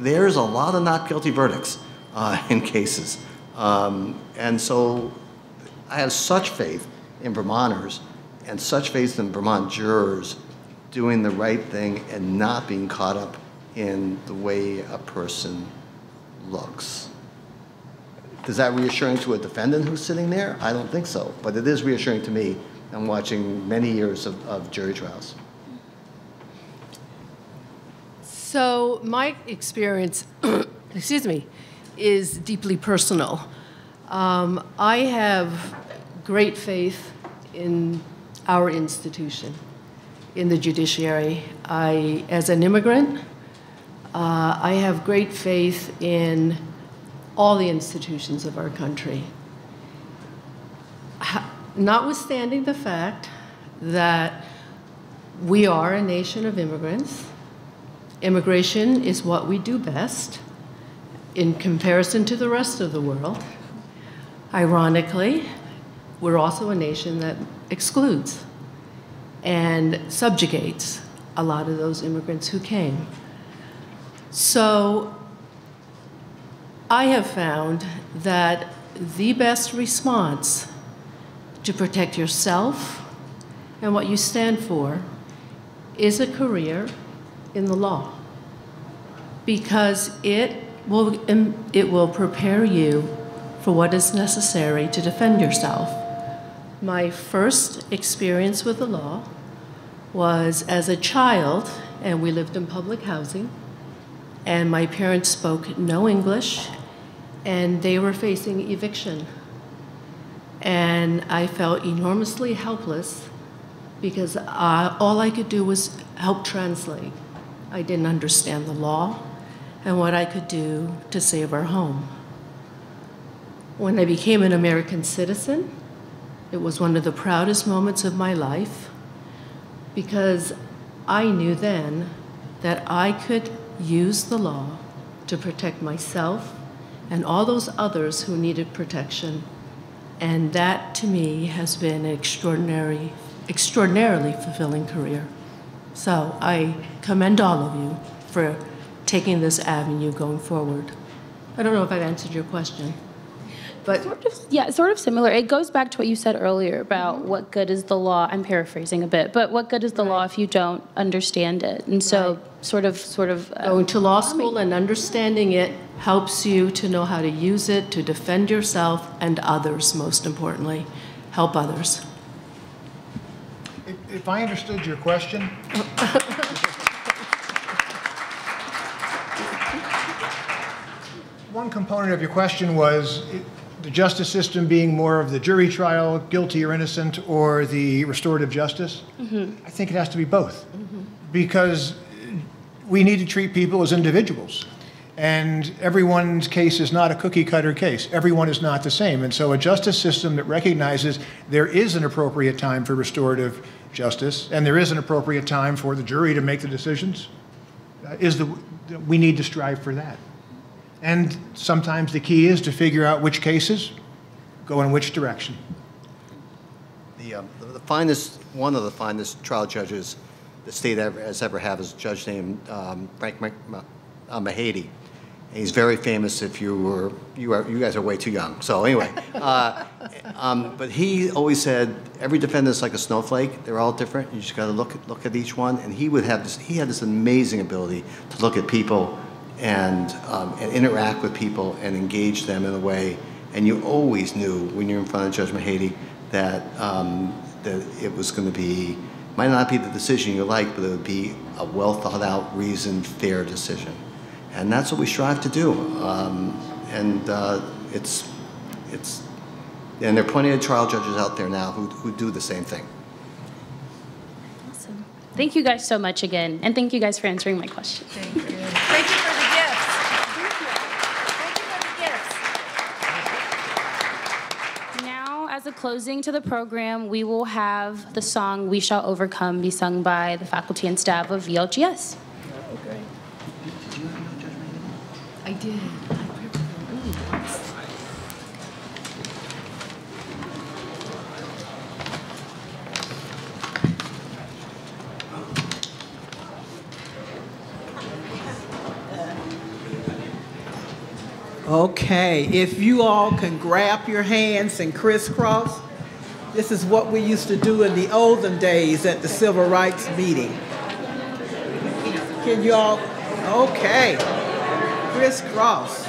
there's a lot of not guilty verdicts uh, in cases, um, and so I have such faith in Vermonters and such faith in Vermont jurors doing the right thing and not being caught up in the way a person looks. Is that reassuring to a defendant who's sitting there? I don't think so, but it is reassuring to me. I'm watching many years of, of jury trials. So my experience, excuse me, is deeply personal. Um, I have great faith in our institution, in the judiciary. I, as an immigrant, Uh, I have great faith in all the institutions of our country. Ha- notwithstanding the fact that we are a nation of immigrants, immigration is what we do best in comparison to the rest of the world. Ironically, we're also a nation that excludes and subjugates a lot of those immigrants who came. So I have found that the best response to protect yourself and what you stand for is a career in the law, because it will, it will prepare you for what is necessary to defend yourself. My first experience with the law was as a child, and we lived in public housing, and my parents spoke no English, and they were facing eviction. And I felt enormously helpless because I, all I could do was help translate. I didn't understand the law and what I could do to save our home. When I became an American citizen, it was one of the proudest moments of my life, because I knew then that I could use the law to protect myself and all those others who needed protection. And that, to me, has been an extraordinary, extraordinarily fulfilling career. So I commend all of you for taking this avenue going forward. I don't know if I've answered your question. But sort of, yeah, sort of similar. It goes back to what you said earlier about mm-hmm. what good is the law. I'm paraphrasing a bit, but what good is the right. law if you don't understand it? And so, right. sort of, sort of um, going to law school and understanding it helps you to know how to use it to defend yourself and others. Most importantly, help others. If, if I understood your question. One component of your question was the justice system being more of the jury trial, guilty or innocent, or the restorative justice. Mm-hmm. I think it has to be both, mm-hmm. because we need to treat people as individuals. And everyone's case is not a cookie cutter case. Everyone is not the same. And so a justice system that recognizes there is an appropriate time for restorative justice and there is an appropriate time for the jury to make the decisions is the, we need to strive for that. And sometimes the key is to figure out which cases go in which direction. The, um, the, the finest, one of the finest trial judges the state ever, has ever had is a judge named um, Frank McMahady. And he's very famous. If you were, you are, you guys are way too young. So anyway, uh, um, but he always said every defendant is like a snowflake. They're all different. You just got to look at, look at each one. And he would have this. He had this amazing ability to look at people. And, um, and interact with people and engage them in a way. And you always knew when you were in front of Judge McMahady that, um, that it was going to be, might not be the decision you like, but it would be a well thought out, reasoned, fair decision. And that's what we strive to do. Um, and uh, it's, it's, and there are plenty of trial judges out there now who, who do the same thing. Awesome. Thank you guys so much again. And thank you guys for answering my question. Thank you. Thank you. As a closing to the program, we will have the song "We Shall Overcome" be sung by the faculty and staff of V L G S. Okay. Did you have no judgment? I did. Okay, if you all can grab your hands and crisscross, this is what we used to do in the olden days at the Civil Rights meeting. Can you all, okay, crisscross.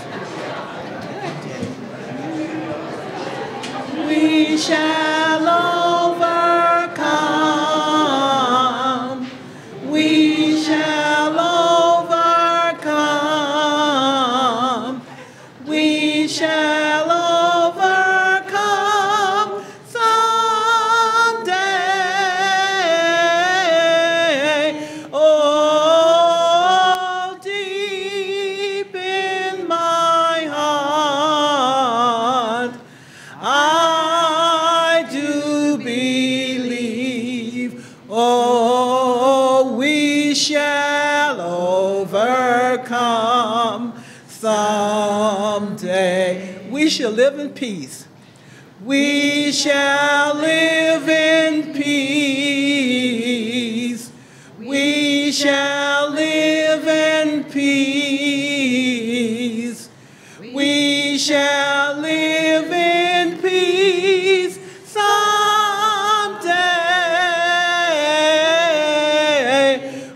We shall overcome, we shall overcome. Someday, oh, dear. we shall overcome. Someday we shall live in peace. We shall live in peace. We shall live in peace. We shall live in peace someday.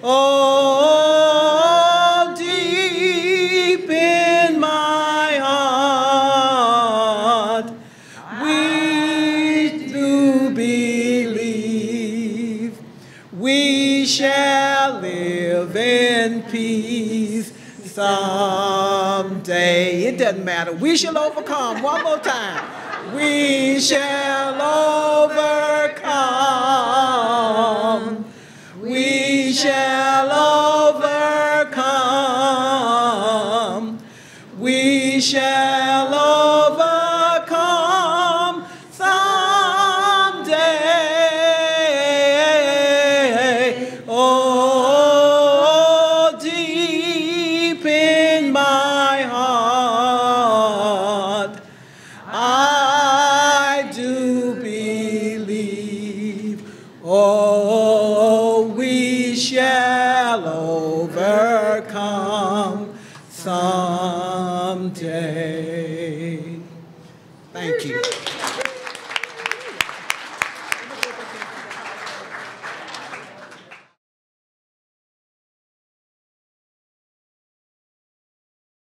Oh, deep in my heart, we do believe we shall live in peace someday. It doesn't matter. We shall overcome. One more time. We shall overcome. We shall overcome. We shall overcome someday. Oh, deep in my heart, I do believe. Oh, we shall overcome someday. Thank you.